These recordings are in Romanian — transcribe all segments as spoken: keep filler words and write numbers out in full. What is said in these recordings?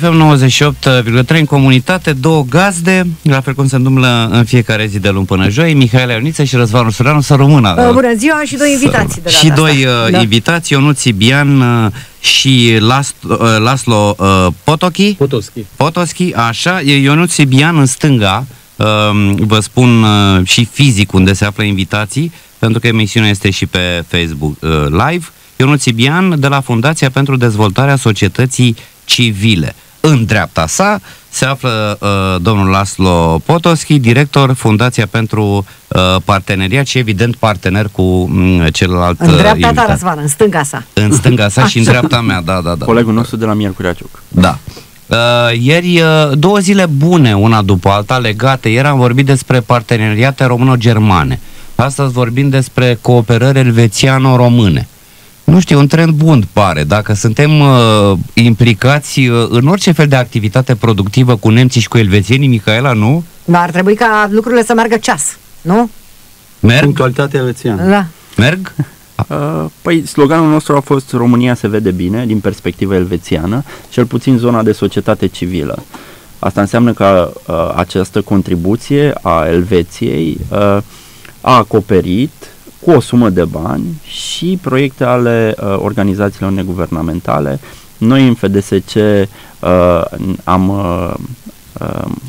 F M nouăzeci și opt virgulă trei în comunitate, două gazde, la fel cum se întâmplă în fiecare zi de luni până joi, Mihaela Ioniță și Răzvan Ursulanu, să rămână. Bună ziua și doi invitații de la Și doi da. invitații, Ionuț Sibian și László Potoczki. Potoczki. Potoczki, așa, Ionuț Sibian în stânga, vă spun și fizic unde se află invitații, pentru că emisiunea este și pe Facebook Live. Ionuț Sibian de la Fundația pentru Dezvoltarea Societății Civile. În dreapta sa se află uh, domnul László Potoczki, director Fundația pentru uh, Parteneriat și evident partener cu um, celălalt. În dreapta invitat. ta, Răzvan, în stânga sa. În stânga sa și în dreapta mea, da, da, da. Colegul nostru de la Miercurea Ciuc. Da. Uh, ieri, uh, două zile bune, una după alta, legate. Ieri am vorbit despre parteneriate româno-germane. Astăzi vorbim despre cooperări elvețiano-române. Nu știu, un trend bun pare. Dacă suntem uh, implicați uh, în orice fel de activitate productivă cu nemții și cu elvețienii, Mihaela, nu? Dar ar trebui ca lucrurile să meargă ceas, nu? Merg? Punctualitatea elvețiană. Da. Merg? Uh, păi, sloganul nostru a fost România se vede bine, din perspectiva elvețiană, cel puțin zona de societate civilă. Asta înseamnă că uh, această contribuție a Elveției uh, a acoperit cu o sumă de bani și proiecte ale uh, organizațiilor neguvernamentale. Noi în F D S C uh, am uh,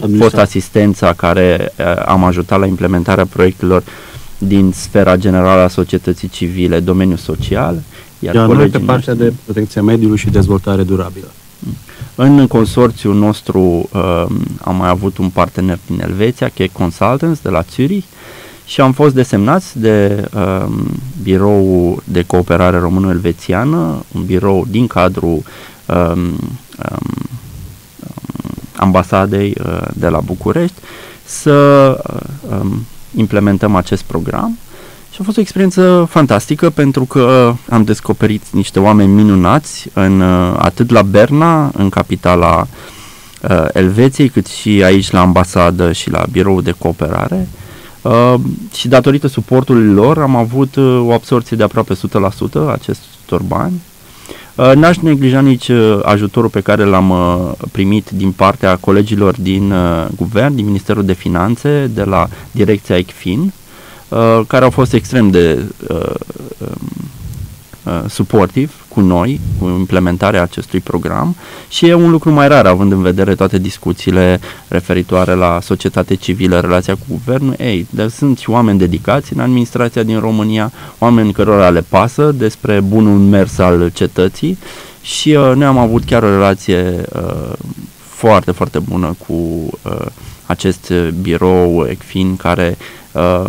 uh, fost asistența care uh, am ajutat la implementarea proiectelor din sfera generală a societății civile, domeniul social, iar, iar noi pe partea de protecția mediului și dezvoltare durabilă. În consorțiul nostru uh, am mai avut un partener din Elveția, K Consultants de la Zürich, și am fost desemnați de uh, Biroul de Cooperare Română-Elvețiană, un birou din cadrul uh, um, ambasadei uh, de la București, să uh, um, implementăm acest program. Și a fost o experiență fantastică pentru că am descoperit niște oameni minunați, în, uh, atât la Berna, în capitala uh, Elveției, cât și aici la ambasadă și la Biroul de Cooperare. Uh, și datorită suportului lor am avut uh, o absorție de aproape o sută la sută acestor bani. Uh, n-aș neglija nici uh, ajutorul pe care l-am uh, primit din partea colegilor din uh, guvern, din Ministerul de Finanțe, de la Direcția ECFIN, uh, care au fost extrem de uh, uh, suportiv cu noi, cu implementarea acestui program, și e un lucru mai rar, având în vedere toate discuțiile referitoare la societate civilă, relația cu guvernul. Ei, dar sunt și oameni dedicați în administrația din România, oameni cărora le pasă despre bunul mers al cetății și uh, noi am avut chiar o relație uh, foarte, foarte bună cu uh, acest birou ECFIN, care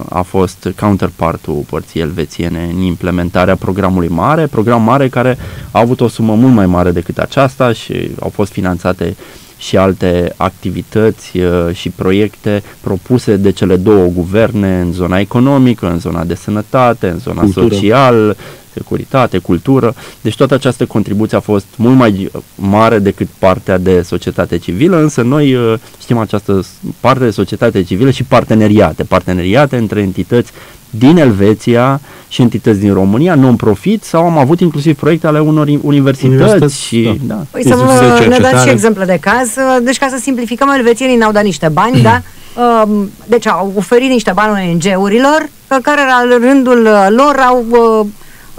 a fost counterpartul părții elvețiene în implementarea programului mare, program mare care a avut o sumă mult mai mare decât aceasta și au fost finanțate și alte activități și proiecte propuse de cele două guverne în zona economică, în zona de sănătate, în zona social, securitate, cultură. Deci toată această contribuție a fost mult mai mare decât partea de societate civilă, însă noi știm această parte de societate civilă și parteneriate, parteneriate între entități din Elveția și entități din România, non-profit, sau am avut inclusiv proiecte ale unor universități. Și, da. Da. Păi să vă ne dați și exemple de caz. Deci, ca să simplificăm, elvețienii n-au dat niște bani, da? Deci au oferit niște bani O N G-urilor, care la rândul lor au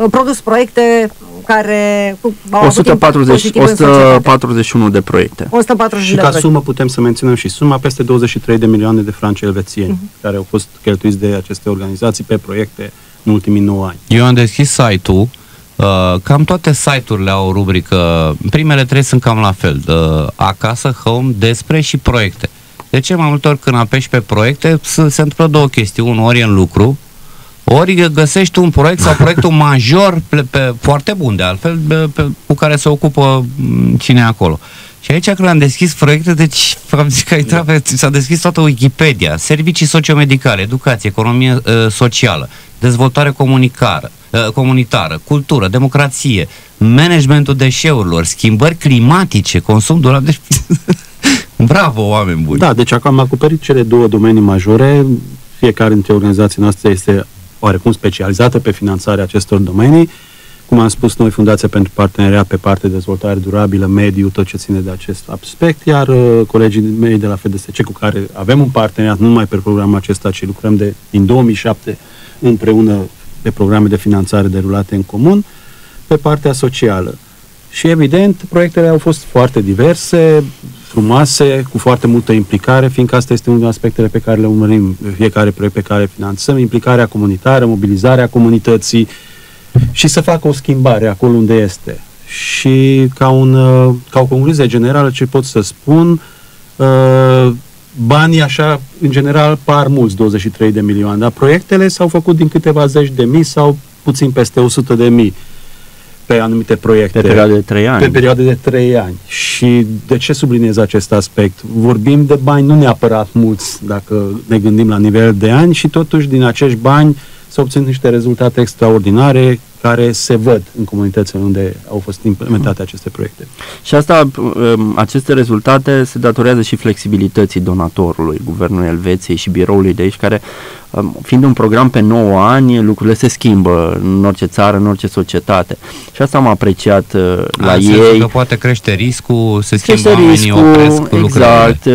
produs proiecte care au o sută patruzeci, o sută patruzeci și unu de proiecte. o sută patruzeci și de ca proiecte. Sumă putem să menționăm și suma peste douăzeci și trei de milioane de franci elvețieni, uh-huh, care au fost cheltuiți de aceste organizații pe proiecte în ultimii nouă ani. Eu am deschis site-ul, uh, cam toate site-urile au o rubrică, primele trei sunt cam la fel, uh, acasă, home, despre și proiecte. De ce mai multe ori când apeși pe proiecte se întâmplă două chestii, unul ori în lucru, ori găsești un proiect sau proiectul major, pe, pe, foarte bun de altfel, pe, pe, cu care se ocupă cine e acolo. Și aici când am deschis proiecte, deci am zis că s-a deschis toată Wikipedia, servicii sociomedicale, educație, economie uh, socială, dezvoltare comunicară, uh, comunitară, cultură, democrație, managementul deșeurilor, schimbări climatice, consum durabil. Deci, bravo, oameni buni! Da, deci acum am acoperit cele două domenii majore, fiecare dintre organizații noastre este oarecum specializată pe finanțarea acestor domenii. Cum am spus noi, Fundația pentru Parteneriat pe parte de dezvoltare durabilă, mediu, tot ce ține de acest aspect, iar uh, colegii mei de la F D S C, cu care avem un parteneriat, nu numai pe programul acesta, ci lucrăm de, din două mii șapte împreună pe programe de finanțare derulate în comun, pe partea socială. Și evident, proiectele au fost foarte diverse, frumoase, cu foarte multă implicare, fiindcă asta este unul din aspectele pe care le urmărim fiecare proiect pe care finanțăm, implicarea comunitară, mobilizarea comunității, și să facă o schimbare acolo unde este. Și ca, un, ca o concluzie generală, ce pot să spun, banii așa, în general, par mulți, douăzeci și trei de milioane, dar proiectele s-au făcut din câteva zeci de mii sau puțin peste o sută de mii pe anumite proiecte. Pe perioade de trei ani. Pe perioade de trei ani. Și de ce subliniez acest aspect? Vorbim de bani nu neapărat mulți, dacă ne gândim la nivel de ani, și totuși din acești bani s-au obținut niște rezultate extraordinare care se văd în comunitățile unde au fost implementate aceste proiecte. Și asta, aceste rezultate se datorează și flexibilității donatorului, Guvernul Elveției și biroului de aici, care, fiind un program pe nouă ani, lucrurile se schimbă în orice țară, în orice societate. Și asta am apreciat la ei. Înseamnă că poate crește riscul, se schimbă oamenii, opresc lucrurile. Exact.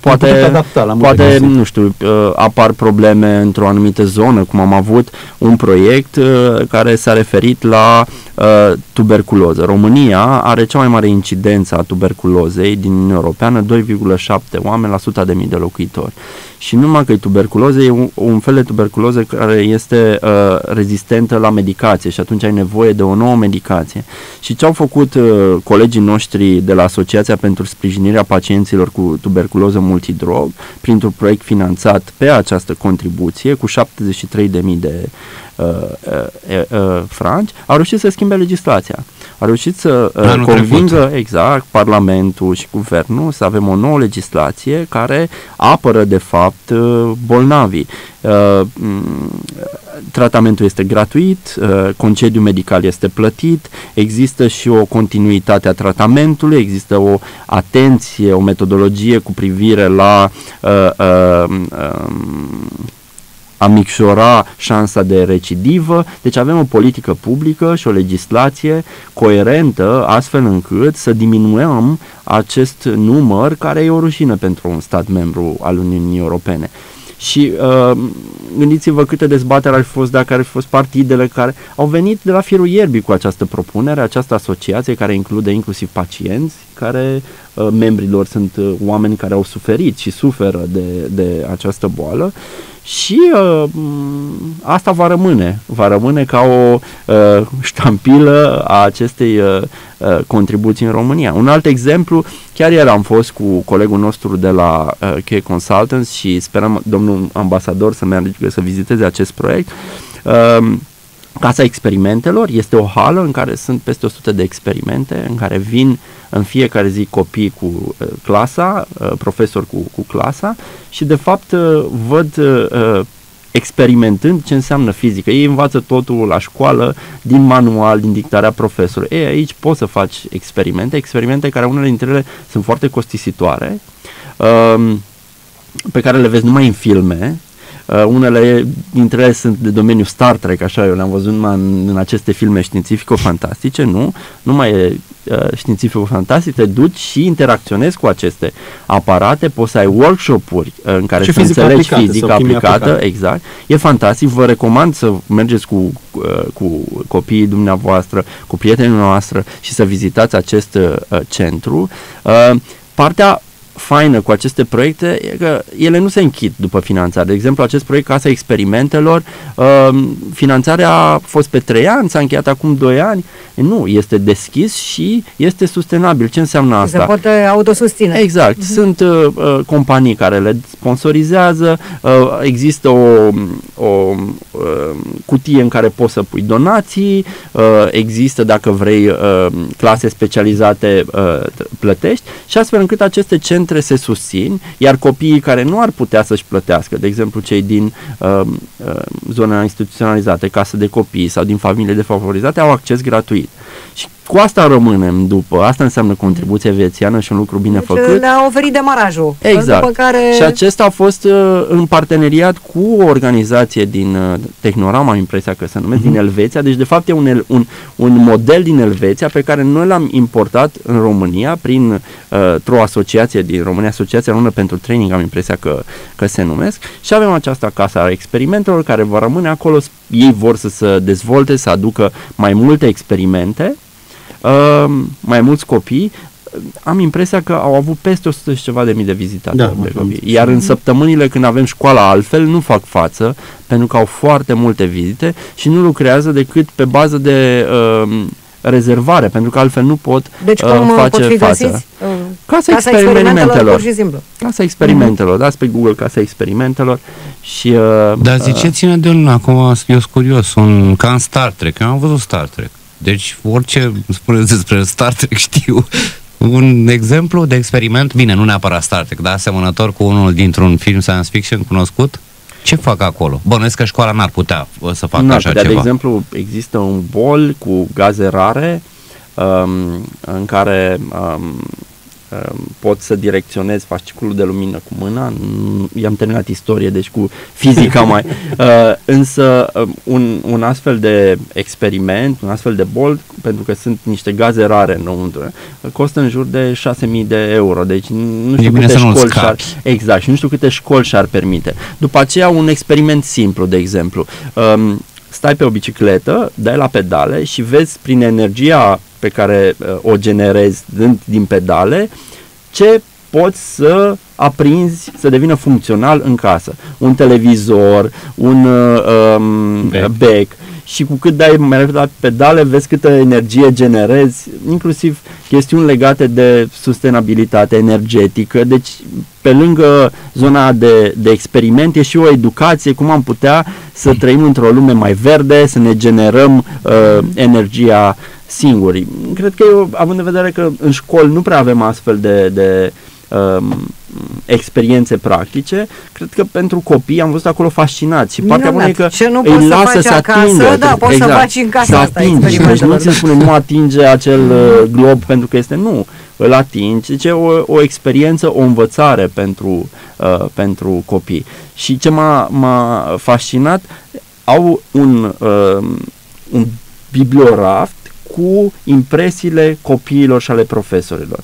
Poate, poate nu știu, apar probleme într-o anumită zonă, cum am avut un proiect care s-a referit la uh, tuberculoză. România are cea mai mare incidență a tuberculozei din Uniunea Europeană, doi virgulă șapte oameni la o sută de mii de locuitori. Și numai că tuberculoză e un, un fel de tuberculoză care este uh, rezistentă la medicație și atunci ai nevoie de o nouă medicație. Și ce au făcut uh, colegii noștri de la Asociația pentru Sprijinirea Pacienților cu tuberculoză multidrog, printr-un proiect finanțat pe această contribuție cu șaptezeci și trei de mii de Uh, uh, uh, franci, au reușit să schimbe legislația. Au reușit să uh, convingă trecut. exact Parlamentul și Guvernul să avem o nouă legislație care apără de fapt uh, bolnavii. Uh, tratamentul este gratuit, uh, concediul medical este plătit, există și o continuitate a tratamentului, există o atenție, o metodologie cu privire la uh, uh, uh, a micșora șansa de recidivă, deci avem o politică publică și o legislație coerentă astfel încât să diminuăm acest număr care e o rușine pentru un stat membru al Uniunii Europene. Și uh, gândiți-vă câte dezbateri ar fi fost dacă ar fi fost partidele care au venit de la firul ierbii cu această propunere, această asociație care include inclusiv pacienți, care uh, membrii lor sunt uh, oameni care au suferit și suferă de, de această boală. Și uh, asta va rămâne, va rămâne ca o uh, ștampilă a acestei uh, uh, contribuții în România. Un alt exemplu, chiar ieri am fost cu colegul nostru de la uh, K Consultants și sperăm domnul ambasador să meargă să viziteze acest proiect. Uh, Casa Experimentelor este o hală în care sunt peste o sută de experimente, în care vin în fiecare zi copii cu clasa, profesori cu, cu clasa și de fapt văd experimentând ce înseamnă fizică. Ei învață totul la școală, din manual, din dictarea profesorului. Ei, aici poți să faci experimente, experimente care unele dintre ele sunt foarte costisitoare, pe care le vezi numai în filme. Uh, unele dintre ele sunt de domeniul Star Trek, așa eu le-am văzut numai în, în aceste filme științifico-fantastice, nu? Nu mai e uh, științifico-fantastic, te duci și interacționezi cu aceste aparate, poți să ai workshop-uri uh, în care să înțelegi fizica aplicată, aplicată, exact. E fantastic, vă recomand să mergeți cu, uh, cu copiii dumneavoastră, cu prietenii noastre și să vizitați acest uh, centru. Uh, partea faină cu aceste proiecte e că ele nu se închid după finanțare. De exemplu, acest proiect Casa Experimentelor, finanțarea a fost pe trei ani, s-a încheiat acum doi ani. Nu, este deschis și este sustenabil. Ce înseamnă asta? Se poate autosusține. Exact. Uh-huh. Sunt uh, companii care le sponsorizează, uh, există o, o uh, cutie în care poți să pui donații, uh, există, dacă vrei, uh, clase specializate uh, plătești și astfel încât aceste centri se susțin, iar copiii care nu ar putea să-și plătească, de exemplu cei din uh, zona instituționalizată, case de copii sau din familie defavorizate, au acces gratuit. Și Cu asta rămânem după. Asta înseamnă contribuție vețiană și un lucru bine deci făcut. Le-a oferit demarajul. Exact. După care... Și acesta a fost în parteneriat cu o organizație din Tehnorama, am impresia că se numește, mm-hmm. din Elveția. Deci, de fapt, e un, un, un model din Elveția pe care noi l-am importat în România prin o asociație din România, Asociația Rună pentru Training, am impresia că, că se numesc. Și avem această Casa Experimentelor care va rămâne acolo. Ei vor să se dezvolte, să aducă mai multe experimente. Uh, mai mulți copii, am impresia că au avut peste o sută și ceva de mii de vizitatori, da, de copii. Iar în săptămânile când avem școala altfel nu fac față, pentru că au foarte multe vizite și nu lucrează decât pe bază de uh, rezervare, pentru că altfel nu pot face deci, uh, face pot fi față. Găsiți, uh, Casa, Casa Experimentelor, pur și simplu. Casa Experimentelor, mm-hmm. dați pe Google Casa Experimentelor și... Uh, Dar ziceți-ne de unul, acum eu sunt curios, un, ca în Star Trek, eu am văzut Star Trek. Deci orice spuneți despre Star Trek știu. Un exemplu de experiment, bine, nu neapărat Star Trek, dar asemănător cu unul dintr-un film science fiction cunoscut, ce fac acolo? Bănuiesc că școala n-ar putea să facă așa putea, ceva. De exemplu, există un bol cu gaze rare um, în care um, pot să direcționez fasciculul de lumină cu mâna, i-am terminat istorie, deci cu fizica mai uh, însă un, un astfel de experiment, un astfel de bol, pentru că sunt niște gaze rare înăuntru, costă în jur de șase mii de euro, deci nu știu câte școli și-ar, exact, și nu știu câte școli și-ar permite. După aceea un experiment simplu, de exemplu, um, stai pe o bicicletă, dai la pedale și vezi prin energia pe care uh, o generezi din, din pedale, ce poți să aprinzi, să devină funcțional în casă. Un televizor, un uh, um, bec. bec și cu cât dai mai repede la pedale, vezi câtă energie generezi, inclusiv chestiuni legate de sustenabilitate energetică. Deci, pe lângă zona de, de experiment, e și o educație, cum am putea să trăim într-o lume mai verde, să ne generăm uh, energia singuri. Cred că eu, având în vedere că în școli nu prea avem astfel de, de um, experiențe practice, cred că pentru copii am văzut acolo fascinați și partea bună e că îi lasă să atingă. Da, poți exact, să faci în casa asta experimentul. Deci nu ți-l spune, nu atinge acel uh, glob pentru că este, nu, îl atingi. Deci e o, o experiență, o învățare pentru, uh, pentru copii. Și ce m-a, m-a fascinat, au un, uh, un biblioraf cu impresiile copiilor și ale profesorilor.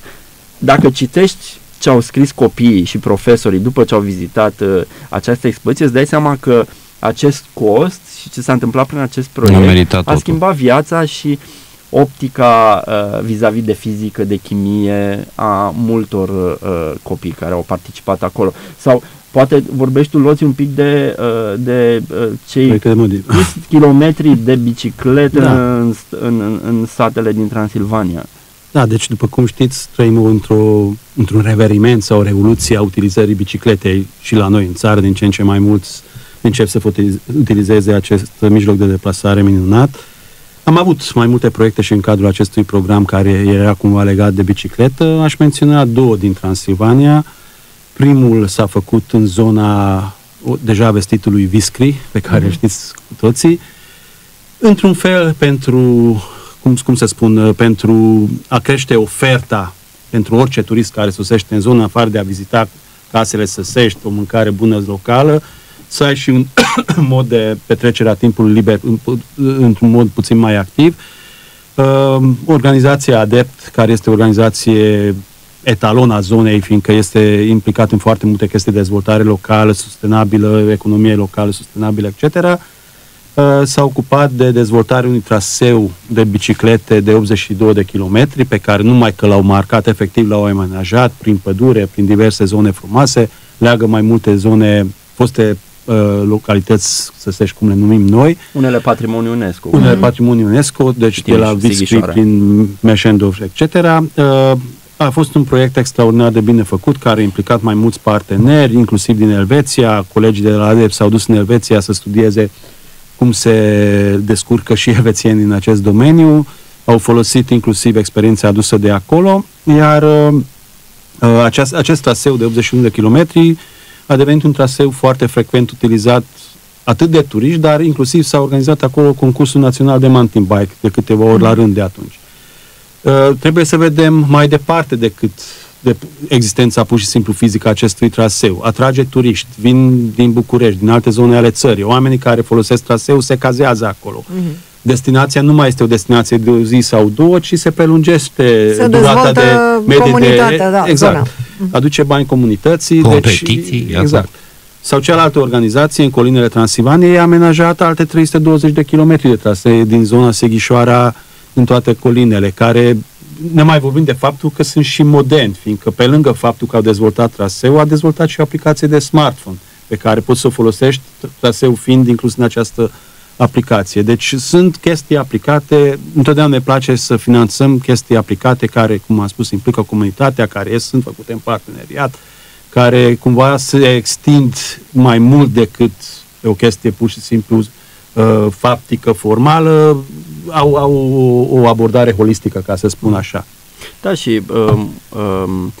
Dacă citești ce au scris copiii și profesorii după ce au vizitat uh, această expoziție, îți dai seama că acest cost și ce s-a întâmplat prin acest proiect a, a schimbat viața și optica uh, vis-a-vis de fizică, de chimie a multor uh, copii care au participat acolo. Sau poate vorbești tu, luați un pic de, de cei kilometri de bicicletă da. în, în, în satele din Transilvania. Da, deci după cum știți, trăim într-o, într-un reveriment sau o revoluție a utilizării bicicletei și la noi în țară, din ce în ce mai mulți încep să utilizeze acest mijloc de deplasare minunat. Am avut mai multe proiecte și în cadrul acestui program care era cumva legat de bicicletă. Aș menționa două din Transilvania. Primul s-a făcut în zona deja vestitului Viscri, pe care mm-hmm. știți cu toții, într-un fel pentru, cum, cum să spun, pentru a crește oferta pentru orice turist care sosește în zonă, afară de a vizita casele săsești, o mâncare bună locală, să ai și un mod de petrecere a timpului liber într-un mod puțin mai activ. Organizația Adept, care este o organizație etalona zonei, fiindcă este implicat în foarte multe chestii de dezvoltare locală, sustenabilă, economie locală, sustenabilă, et cetera, s-a ocupat de dezvoltarea unui traseu de biciclete de optzeci și doi de kilometri, pe care numai că l-au marcat, efectiv l-au amenajat prin pădure, prin diverse zone frumoase, leagă mai multe zone, foste localități, să știți cum le numim noi. Unele patrimoniu UNESCO. Unele mm-hmm. patrimoniu UNESCO, deci de la Viscri, prin Meșendorf, et cetera, a fost un proiect extraordinar de bine făcut, care a implicat mai mulți parteneri, inclusiv din Elveția. Colegii de la Adept s-au dus în Elveția să studieze cum se descurcă și elvețienii în acest domeniu. Au folosit inclusiv experiența adusă de acolo, iar acest, acest traseu de optzeci și unu de kilometri a devenit un traseu foarte frecvent utilizat atât de turiști, dar inclusiv s-a organizat acolo concursul național de mountain bike de câteva ori la rând de atunci. Uh, trebuie să vedem mai departe decât de existența pur și simplu fizică a acestui traseu. Atrage turiști, vin din București, din alte zone ale țării. Oamenii care folosesc traseul se cazează acolo. Uh-huh. Destinația nu mai este o destinație de o zi sau două, ci se prelungește se durata de medie de... Da, exact. Uh-huh. Aduce bani comunității. Competiții. Deci, exact. Sau cealaltă organizație, în colinele Transilvaniei, a amenajat alte trei sute douăzeci de kilometri de trasee din zona Sighișoara în toate colinele, care ne mai vorbim de faptul că sunt și moderni, fiindcă pe lângă faptul că au dezvoltat traseul, a dezvoltat și aplicație de smartphone, pe care poți să o folosești, traseul fiind inclus în această aplicație. Deci sunt chestii aplicate, întotdeauna ne place să finanțăm chestii aplicate care, cum am spus, implică comunitatea, care sunt făcute în parteneriat, care cumva se extind mai mult decât o chestie pur și simplu uh, faptică, formală, au, au o, o abordare holistică, ca să spun așa. Da, și um, um,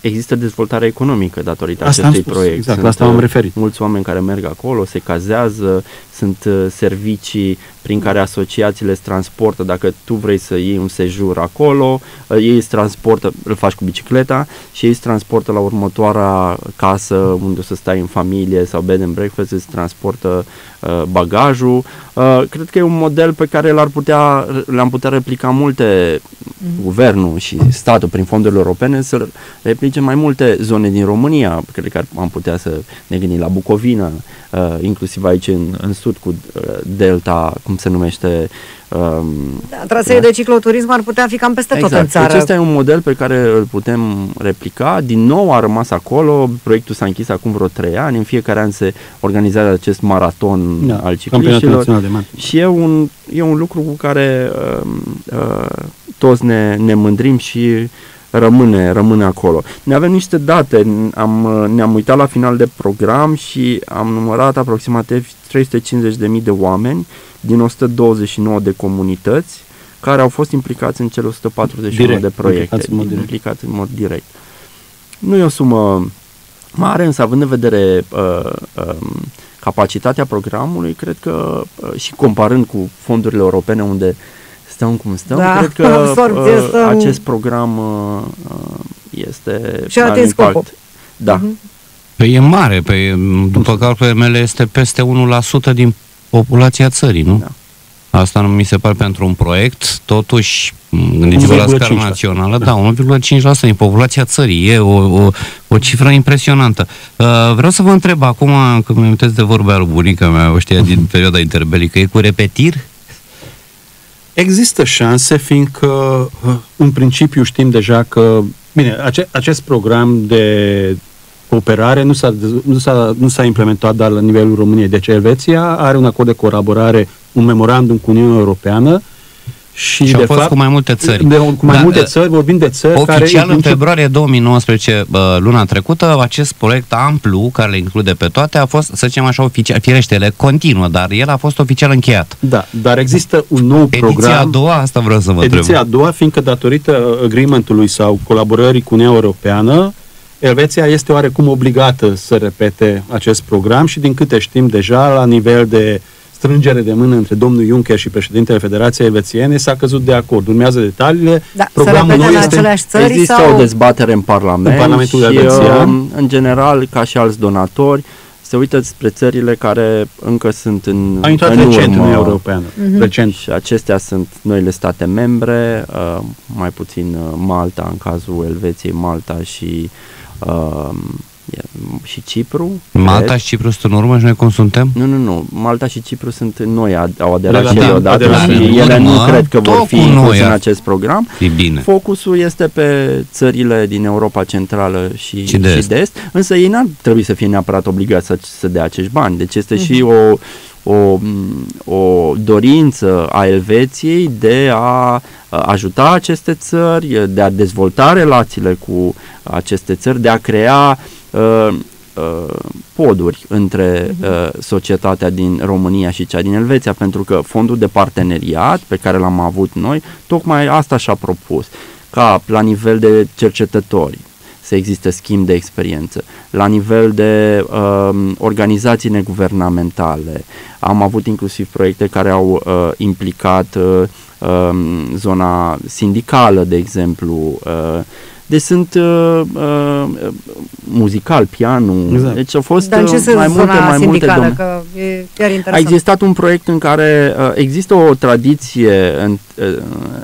există dezvoltare economică datorită asta acestui spus, proiect. Exact, sunt, la asta m-am referit. Mulți oameni care merg acolo, se cazează, sunt uh, servicii prin care asociațiile îți transportă, dacă tu vrei să iei un sejur acolo, uh, ei îți transportă, îl faci cu bicicleta și ei îți transportă la următoarea casă unde o să stai în familie sau bed and breakfast, îți transportă uh, bagajul. Uh, cred că e un model pe care l-ar putea, l-am putea replica multe, mm-hmm. guvernul și statul prin fondurile europene, să replice mai multe zone din România. Cred că am putea să ne gândim la Bucovina, uh, inclusiv aici în, în sud cu uh, delta, cum se numește, uh, da, traseul de cicloturism ar putea fi cam peste exact. Tot în țară. Deci ăsta e un model pe care îl putem replica. Din nou a rămas acolo, proiectul s-a închis acum vreo trei ani, în fiecare an se organizează acest maraton, da, al cicliștilor și e un, e un lucru cu care uh, uh, toți ne, ne mândrim și Rămâne, rămâne acolo. Ne avem niște date, am, ne-am uitat la final de program și am numărat aproximativ trei sute cincizeci de mii de oameni din o sută douăzeci și nouă de comunități care au fost implicați în cele o sută patruzeci și unu direct, de proiecte, implicați în mod direct. Implicați în mod direct. Nu e o sumă mare, însă având în vedere uh, uh, capacitatea programului, cred că uh, și comparând cu fondurile europene unde stăm cum stăm, da, cred că stăm... acest program este... Și a atins scopul. Da. Păi e mare, păi, după calculele mele este peste unu la sută din populația țării, nu? Da. Asta nu mi se pare pentru un proiect, totuși, gândiți-vă la scară națională, da, unu virgulă cinci la sută din populația țării, e o, o, o cifră impresionantă. Uh, vreau să vă întreb acum, când mă amintesc de vorbea lui bunica mea, o știa din perioada interbelică, e cu repetir? Există șanse, fiindcă în principiu știm deja că, bine, ace, acest program de cooperare nu s-a, nu, s-a, nu s-a implementat doar la nivelul României. Deci Elveția are un acord de colaborare, un memorandum cu Uniunea Europeană și, și de fapt, cu mai multe țări. De, cu mai da, multe țări, vorbim de țări oficial, care... Oficial, în februarie două mii nouăsprezece, luna trecută, acest proiect amplu, care le include pe toate, a fost, să zicem așa, oficial, firește, ele continuă, dar el a fost oficial încheiat. Da, dar există un nou ediția program... Ediția a doua, asta vreau să vă întreb. Ediția a doua, fiindcă datorită agreement-ului sau colaborării cu Uniunea Europeană, Elveția este oarecum obligată să repete acest program și, din câte știm deja, la nivel de strângere de mână între domnul Juncker și președintele Federației Elvețiene, s-a căzut de acord. Urmează detaliile. Da, programul nou este... Există sau... o dezbatere în Parlament în Parlamentul și, elvețian. În general, ca și alți donatori, se uită spre țările care încă sunt în... A intrat în recent urmă, în Europeană. Uh-huh. Recent. Și acestea sunt noile state membre, uh, mai puțin Malta, în cazul Elveției, Malta și... Uh, și Cipru. Malta cred. Și Cipru sunt în urmă și noi cum suntem? Nu, nu, nu. Malta și Cipru sunt noi, au aderat și odată și ele urmă, nu cred că vor fi inclus în acest program. Bine. Focusul este pe țările din Europa Centrală și, și, de, și est. de Est, însă ei n-ar trebui să fie neapărat obligați să, să dea acești bani. Deci este mm-hmm. și o, o, o dorință a Elveției de a ajuta aceste țări, de a dezvolta relațiile cu aceste țări, de a crea Uh, uh, poduri între uh, societatea din România și cea din Elveția, pentru că fondul de parteneriat pe care l-am avut noi, tocmai asta și-a propus, ca la nivel de cercetători să existe schimb de experiență, la nivel de uh, organizații neguvernamentale. Am avut inclusiv proiecte care au uh, implicat uh, zona sindicală, de exemplu. Deci sunt uh, uh, muzical, pianul, exact. Deci au fost mai multe, mai multe domenii. Că e chiar interesant. A existat un proiect în care uh, există o tradiție în, uh,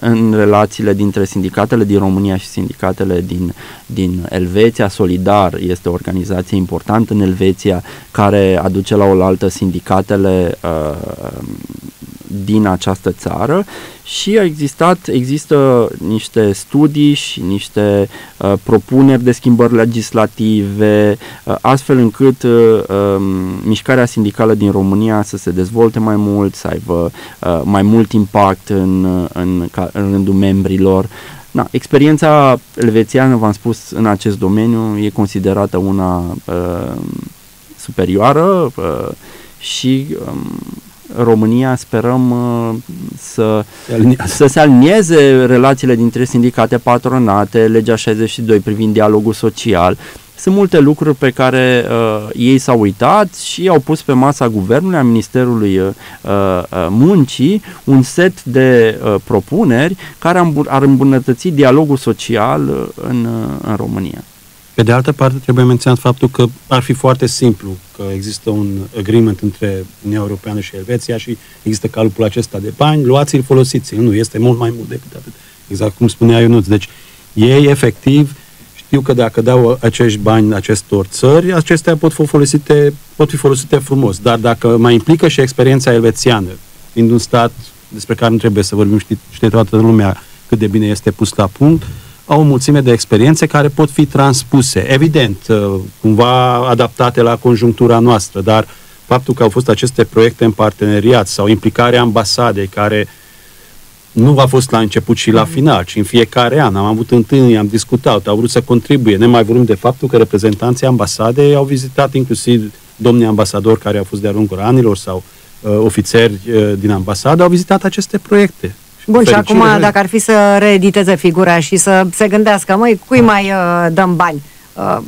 în relațiile dintre sindicatele din România și sindicatele din, din Elveția. Solidar este o organizație importantă în Elveția care aduce la oaltă sindicatele uh, din această țară. Și a existat, există niște studii și niște uh, propuneri de schimbări legislative, uh, astfel încât uh, uh, mișcarea sindicală din România să se dezvolte mai mult, să aibă uh, mai mult impact în, în, în rândul membrilor. Na, experiența elvețiană, v-am spus, în acest domeniu e considerată una uh, superioară uh, și... Um, România sperăm uh, să, să se alinieze relațiile dintre sindicate, patronate, legea șaizeci și doi privind dialogul social. Sunt multe lucruri pe care uh, ei s-au uitat și au pus pe masa guvernului, a Ministerului uh, uh, Muncii, un set de uh, propuneri care ar îmbunătăți dialogul social în, uh, în România. Pe de altă parte, trebuie menționat faptul că ar fi foarte simplu, că există un agreement între Uniunea Europeană și Elveția și există calculul acesta de bani, luați-l, folosiți-l. Nu, este mult mai mult decât atât. Exact cum spunea Ionuț. Deci, ei, efectiv, știu că dacă dau acești bani acestor țări, acestea pot fi folosite, pot fi folosite frumos. Dar dacă mai implică și experiența elvețiană, fiind un stat despre care nu trebuie să vorbim, știe, știe toată lumea cât de bine este pus la punct, au o mulțime de experiențe care pot fi transpuse, evident, cumva adaptate la conjunctura noastră, dar faptul că au fost aceste proiecte în parteneriat sau implicarea ambasadei, care nu v-a fost la început și la final, ci în fiecare an am avut întâlniri, am discutat, au vrut să contribuie, ne mai vorbim de faptul că reprezentanții ambasadei au vizitat inclusiv domnii ambasadori care au fost de-a lungul anilor sau uh, ofițeri uh, din ambasadă, au vizitat aceste proiecte. Bun, fericire, și acum, noi, dacă ar fi să reediteze figura și să se gândească, măi, cui mai uh, dăm bani? Uh,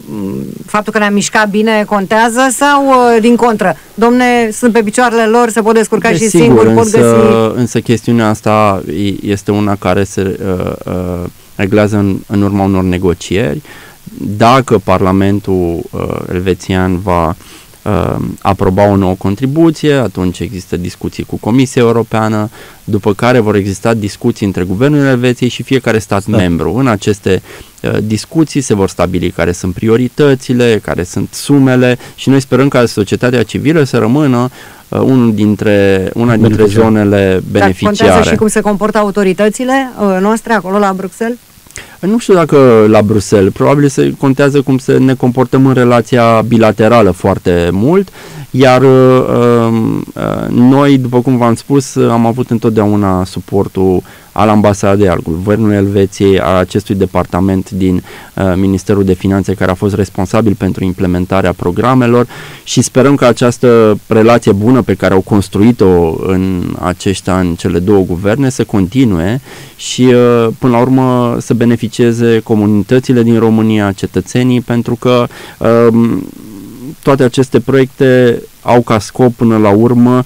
faptul că ne-am mișcat bine contează sau uh, din contră? Domne, sunt pe picioarele lor, se pot descurca de și sigur, singuri, însă, pot găsi... Însă chestiunea asta este una care se uh, uh, reglează în, în urma unor negocieri. Dacă Parlamentul uh, elvețian va... aproba o nouă contribuție, atunci există discuții cu Comisia Europeană, după care vor exista discuții între Guvernul Elveției și fiecare stat da. membru. În aceste uh, discuții se vor stabili care sunt prioritățile, care sunt sumele și noi sperăm ca societatea civilă să rămână uh, unul dintre, una dintre zonele beneficiare. Dar contează și cum se comportă autoritățile uh, noastre acolo la Bruxelles? Nu știu dacă la Bruxelles, probabil se contează cum să ne comportăm în relația bilaterală foarte mult, iar noi, după cum v-am spus, am avut întotdeauna suportul al ambasadei, al Guvernului Elveției, al acestui departament din Ministerul de Finanțe care a fost responsabil pentru implementarea programelor și sperăm că această relație bună pe care au construit-o în acești ani cele două guverne să continue și până la urmă să beneficieze comunitățile din România, cetățenii, pentru că toate aceste proiecte au ca scop până la urmă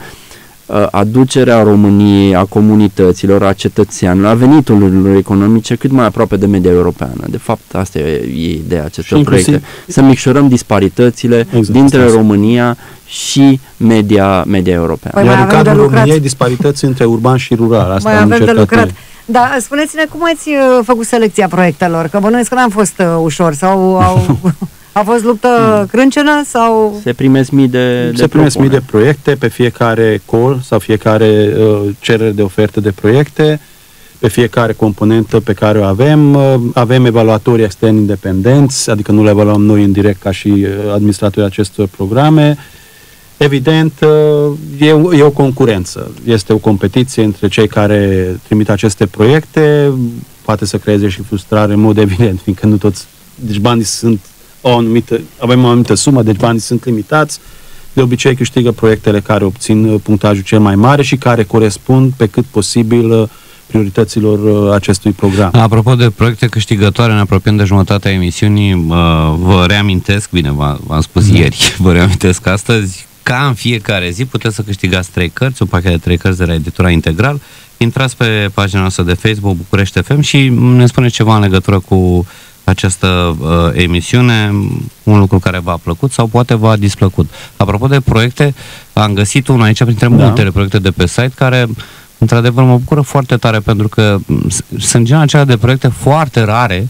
aducerea României, a comunităților, a cetățeanului, a veniturilor economice cât mai aproape de media europeană. De fapt, asta e ideea acestor proiecte. Să micșorăm disparitățile exact, dintre exact. România și media, media europeană. Păi iar în cadrul României disparități între urban și rural. Asta mai avem de lucrat. Da, spuneți-ne cum ați făcut selecția proiectelor? Că bănuiesc că n-am fost ușor sau au... A fost luptă mm. crâncenă sau... Se primesc mii de, de Se primesc mii de proiecte pe fiecare call sau fiecare uh, cerere de oferte de proiecte, pe fiecare componentă pe care o avem. Uh, avem evaluatori externi independenți, adică nu le evaluăm noi în direct ca și uh, administratorii acestor programe. Evident, uh, e, e o concurență. Este o competiție între cei care trimit aceste proiecte. Poate să creeze și frustrare în mod evident, fiindcă nu toți... Deci banii sunt... O anumită, avem o anumită sumă, deci banii sunt limitați. De obicei câștigă proiectele care obțin punctajul cel mai mare și care corespund pe cât posibil priorităților acestui program. Apropo de proiecte câștigătoare, ne apropiem de jumătatea emisiunii, vă reamintesc, bine, v-am spus ieri, vă reamintesc astăzi, ca în fiecare zi puteți să câștigați trei cărți, un pachet de trei cărți de la Editura Integral, intrați pe pagina noastră de Facebook București F M și ne spuneți ceva în legătură cu această uh, emisiune, un lucru care v-a plăcut sau poate v-a displăcut. Apropo de proiecte, am găsit unul aici printre da. multele proiecte de pe site care, într-adevăr, mă bucură foarte tare pentru că sunt genul acela de proiecte foarte rare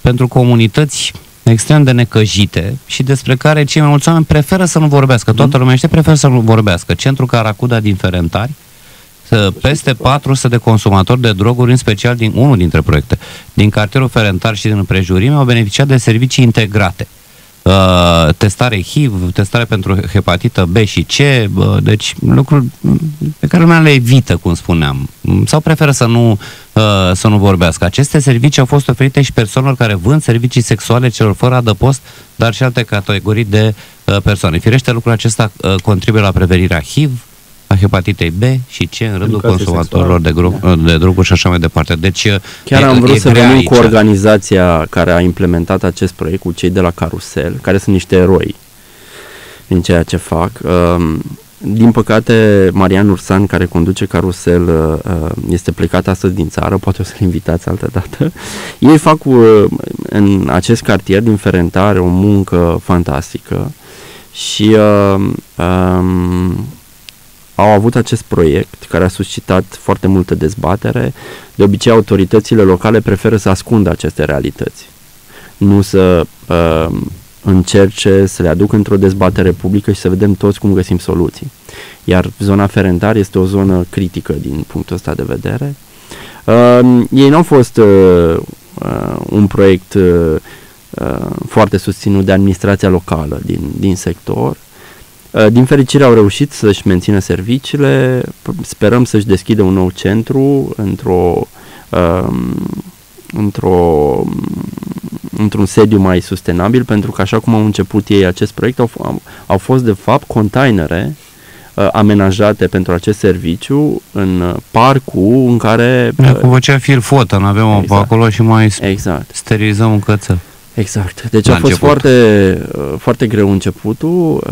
pentru comunități extrem de necăjite și despre care cei mai mulți oameni preferă să nu vorbească. Toată lumea știe, preferă să nu vorbească. Centrul Caracuda din Ferentari, peste patru sute de consumatori de droguri, în special din unul dintre proiecte, din cartierul Ferentari și din împrejurime, au beneficiat de servicii integrate. Uh, testare H I V, testare pentru hepatită B și C, uh, deci lucruri pe care lumea le evită, cum spuneam, sau preferă să nu, uh, să nu vorbească. Aceste servicii au fost oferite și persoanelor care vând servicii sexuale celor fără adăpost, dar și alte categorii de uh, persoane. Firește, lucrul acesta uh, contribuie la prevenirea H I V, a hepatitei B și C în rândul consumatorilor de, da. de droguri și așa mai departe. Deci, chiar e, am vrut să venim aici cu organizația care a implementat acest proiect, cu cei de la Carusel, care sunt niște eroi în ceea ce fac. Din păcate, Marian Ursan, care conduce Carusel, este plecat astăzi din țară, poate o să-l invitați altă dată. Ei fac în acest cartier din Ferentari o muncă fantastică și au avut acest proiect care a suscitat foarte multă dezbatere. De obicei, autoritățile locale preferă să ascundă aceste realități, nu să uh, încerce să le aducă într-o dezbatere publică și să vedem toți cum găsim soluții. Iar zona Ferentari este o zonă critică din punctul ăsta de vedere. Uh, ei nu au fost uh, uh, un proiect uh, uh, foarte susținut de administrația locală din, din sector. Din fericire au reușit să-și mențină serviciile, sperăm să-și deschidă un nou centru într-o, într-o, într-un sediu mai sustenabil, pentru că așa cum au început ei acest proiect, au, au fost de fapt containere amenajate pentru acest serviciu în parcul în care... Cum făcea firfotă, nu avem exact. apă acolo și mai exact. sterilizăm în căță. Exact. Deci a fost foarte, foarte greu începutul,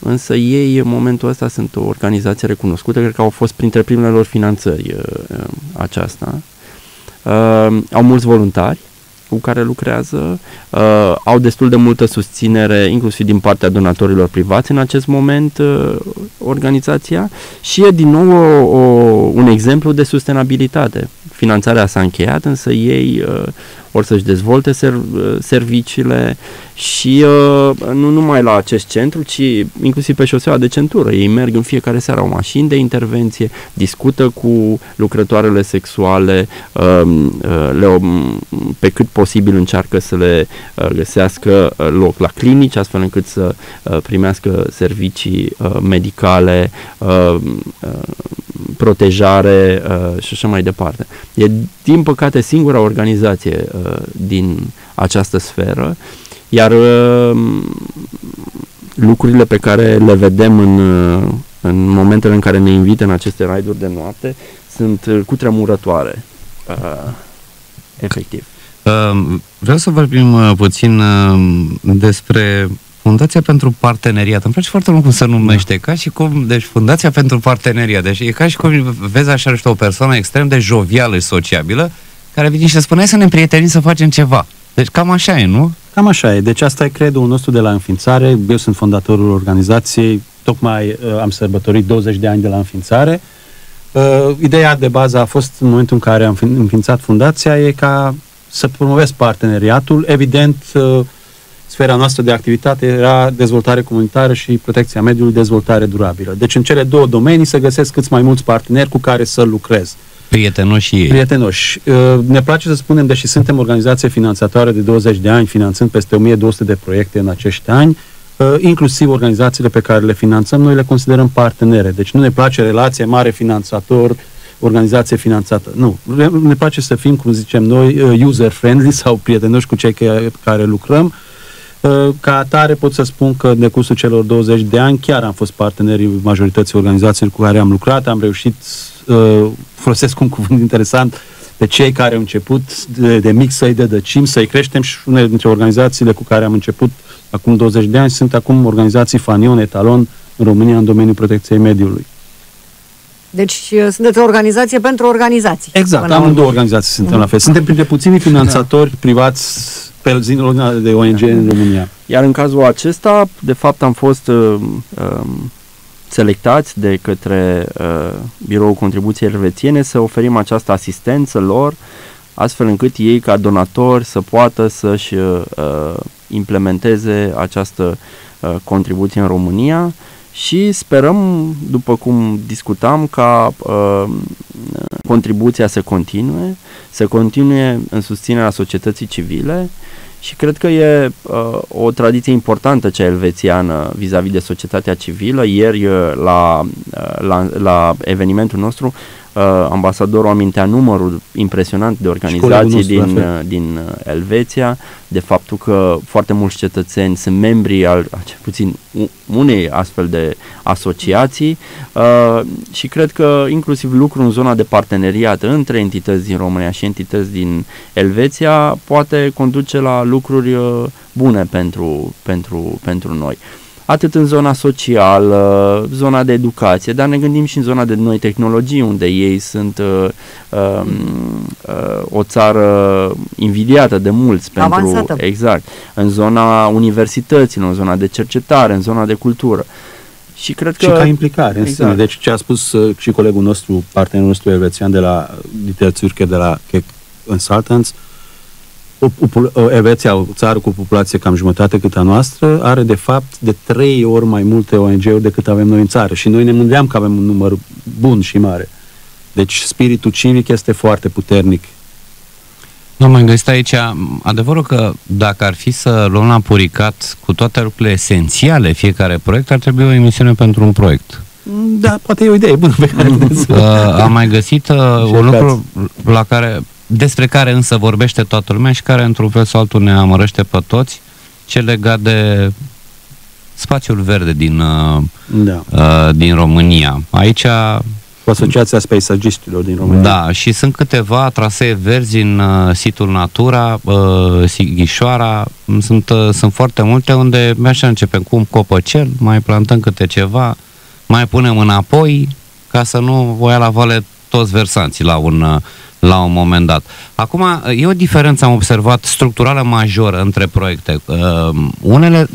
însă ei în momentul ăsta sunt o organizație recunoscută, cred că au fost printre primele lor finanțări aceasta. Au mulți voluntari cu care lucrează, au destul de multă susținere, inclusiv din partea donatorilor privați în acest moment organizația și e din nou o, o, un exemplu de sustenabilitate. Finanțarea s-a încheiat, însă ei uh, or să-și dezvolte serv- serviciile și uh, nu numai la acest centru, ci inclusiv pe șoseaua de centură. Ei merg în fiecare seară, au mașini de intervenție, discută cu lucrătoarele sexuale, uh, le, pe cât posibil încearcă să le uh, găsească loc la clinici, astfel încât să uh, primească servicii uh, medicale, uh, uh, protejare uh, și așa mai departe. E, din păcate, singura organizație uh, din această sferă, iar uh, lucrurile pe care le vedem în, uh, în momentele în care ne invită în aceste raiduri de noapte sunt uh, cutremurătoare, uh, efectiv. Uh, vreau să vorbim uh, puțin uh, despre Fundația pentru Parteneriat. Îmi place foarte mult cum se numește, da. ca și cum, deci Fundația pentru Parteneriat, deci e ca și cum vezi așa o persoană extrem de jovială și sociabilă, care vine și se spune, hai să ne împrietenim, să facem ceva. Deci cam așa e, nu? Cam așa e, deci asta e credul nostru de la înființare, eu sunt fondatorul organizației, tocmai uh, am sărbătorit douăzeci de ani de la înființare. Uh, ideea de bază a fost, în momentul în care am înființat fundația, e ca să promovez parteneriatul, evident, uh, sfera noastră de activitate era dezvoltare comunitară și protecția mediului, dezvoltare durabilă. Deci în cele două domenii se găsesc cât mai mulți parteneri cu care să lucrez. Prietenoși și ei. Prietenoși. Ne place să spunem, deși suntem organizație finanțatoare de douăzeci de ani, finanțând peste o mie două sute de proiecte în acești ani, inclusiv organizațiile pe care le finanțăm, noi le considerăm partenere. Deci nu ne place relație mare finanțator, organizație finanțată. Nu. Ne place să fim, cum zicem noi, user-friendly sau prietenoși cu cei care lucrăm. Ca atare pot să spun că de cursul celor douăzeci de ani chiar am fost partenerii majorității organizațiilor cu care am lucrat, am reușit, uh, folosesc un cuvânt interesant, pe cei care au început de, de mic să-i dădăcim, să-i creștem și unele dintre organizațiile cu care am început acum douăzeci de ani sunt acum organizații fanion, etalon în România în domeniul protecției mediului. Deci sunteți o organizație pentru organizații. Exact, am două organizații, suntem la fel. Suntem printre puțini finanțatori privați pe zi de O N G în România. Iar în cazul acesta, de fapt, am fost uh, uh, selectați de către uh, Biroul Contribuției Elvețiene să oferim această asistență lor, astfel încât ei, ca donatori, să poată să-și uh, implementeze această uh, contribuție în România. Și sperăm, după cum discutam, ca uh, contribuția să continue, să continue în susținerea societății civile și cred că e uh, o tradiție importantă cea elvețiană vis-a-vis de societatea civilă. Ieri la, la, la evenimentul nostru uh, ambasadorul amintea numărul impresionant de organizații din, din Elveția, de faptul că foarte mulți cetățeni sunt membri al cel puțin unei astfel de asociații uh, și cred că inclusiv lucru în zona de parteneriat între entități din România și entități din Elveția poate conduce la lucruri uh, bune pentru, pentru, pentru noi. Atât în zona socială, zona de educație, dar ne gândim și în zona de noi tehnologii, unde ei sunt uh, uh, uh, o țară invidiată de mulți. Avansată. Pentru, exact, în zona universităților, în zona de cercetare, în zona de cultură. Și cred că... Și ca implicare, exact. În sine. Deci ce a spus uh, și colegul nostru, partenerul nostru elvețian de la Zürich, de la K Consultants, Elveția, o țară cu populație cam jumătate cât a noastră, are de fapt de trei ori mai multe O N G-uri decât avem noi în țară și noi ne mândream că avem un număr bun și mare. Deci spiritul civic este foarte puternic. Domnule, îmi găsit aici adevărul că dacă ar fi să luăm la puricat cu toate lucrurile esențiale fiecare proiect, ar trebui o emisiune pentru un proiect. Da, poate e o idee bună pe care puteți. Am mai găsit un lucru la care... despre care însă vorbește toată lumea și care într-un fel sau altul ne amărăște pe toți, ce legat de spațiul verde din, da. uh, din România. Aici... Asociația Peisagiștilor din România. Da, și sunt câteva trasee verzi în uh, situl Natura, uh, Sighișoara, sunt, uh, sunt foarte multe unde așa începem cu un copăcel, mai plantăm câte ceva, mai punem înapoi ca să nu o ia la vale toți versanții la un... Uh, la un moment dat. Acum, e o diferență, am observat, structurală majoră între proiecte. Uh, unele,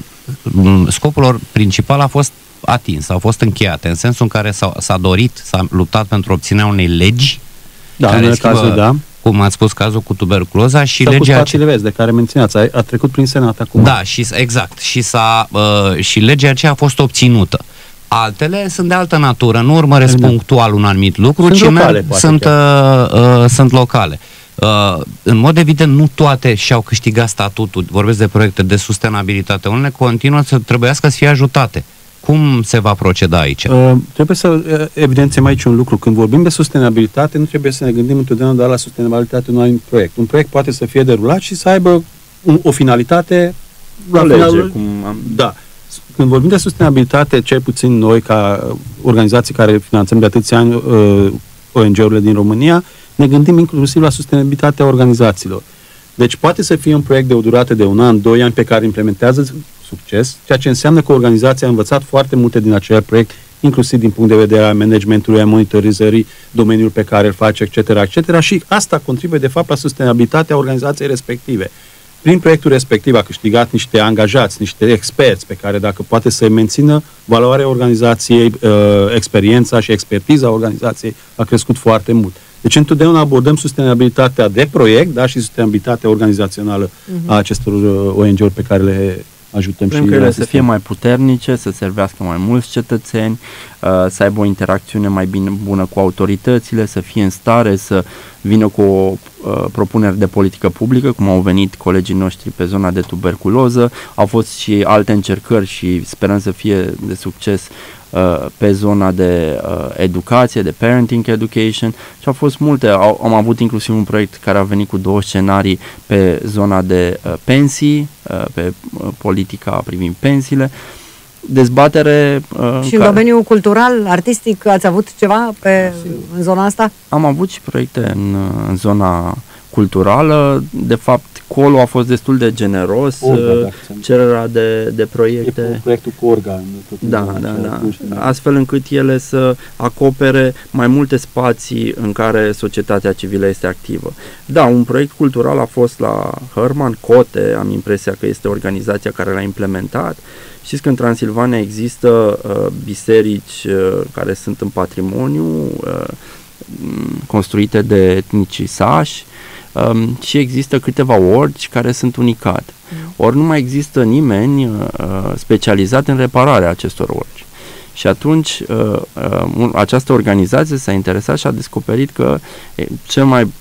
scopul lor principal a fost atins, au fost încheiate, în sensul în care s-a dorit, s-a luptat pentru obținerea unei legi, da, care schimbă, cazul, da. Cum ați spus, cazul cu tuberculoza și legea... Cu spațiile verzi, de care menționați, a, a trecut prin Senat acum. Da, și, exact, și, s-a, uh, și legea aceea a fost obținută. Altele sunt de altă natură, nu urmăresc da. punctual un anumit lucru, sunt ci locale, sunt, uh, uh, sunt locale. Uh, în mod evident, nu toate și-au câștigat statutul, vorbesc de proiecte de sustenabilitate, unele continuă să trebuiască să fie ajutate. Cum se va proceda aici? Uh, trebuie să uh, evidențiem aici un lucru. Când vorbim de sustenabilitate, nu trebuie să ne gândim întotdeauna doar la sustenabilitate unui proiect. Un proiect poate să fie derulat și să aibă un, o finalitate la lege. Final, cum am... Da. Când vorbim de sustenabilitate, cel puțin noi, ca organizații care finanțăm de atâția ani uh, O N G-urile din România, ne gândim inclusiv la sustenabilitatea organizațiilor. Deci poate să fie un proiect de o durată de un an, doi ani, pe care implementează succes, ceea ce înseamnă că organizația a învățat foarte multe din acel proiect, inclusiv din punct de vedere al managementului, a monitorizării, domeniul pe care îl face, et cetera, et cetera. Și asta contribuie, de fapt, la sustenabilitatea organizației respective. Prin proiectul respectiv a câștigat niște angajați, niște experți pe care, dacă poate să-i mențină, valoarea organizației, experiența și expertiza organizației a crescut foarte mult. Deci întotdeauna abordăm sustenabilitatea de proiect, da, și sustenabilitatea organizațională a acestor O N G-uri pe care le ajutăm. Vrem și că ele să fie mai puternice, să servească mai mulți cetățeni, să aibă o interacțiune mai bine, bună cu autoritățile, să fie în stare să vină cu o uh, propunere de politică publică, cum au venit colegii noștri pe zona de tuberculoză. Au fost și alte încercări și sperăm să fie de succes uh, pe zona de uh, educație, de parenting education, și au fost multe. Au, am avut inclusiv un proiect care a venit cu două scenarii pe zona de uh, pensii, uh, pe uh, politica privind pensiile. Dezbatere... Uh, și în care... domeniul cultural, artistic, ați avut ceva pe, în zona asta? Am avut și proiecte în, în zona culturală. De fapt, Colo a fost destul de generos, Orga, uh, cererea de, de proiecte. E proiectul cu Orga. Da, da, da. Astfel încât ele să acopere mai multe spații în care societatea civilă este activă. Da, un proiect cultural a fost la Hermann Cote, am impresia că este organizația care l-a implementat. Știți că în Transilvania există uh, biserici uh, care sunt în patrimoniu, uh, construite de etnicii sași, um, și există câteva orgi care sunt unicate. Ori nu mai există nimeni uh, specializat în repararea acestor orgi. Și atunci uh, uh, această organizație s-a interesat și a descoperit că e, cel mai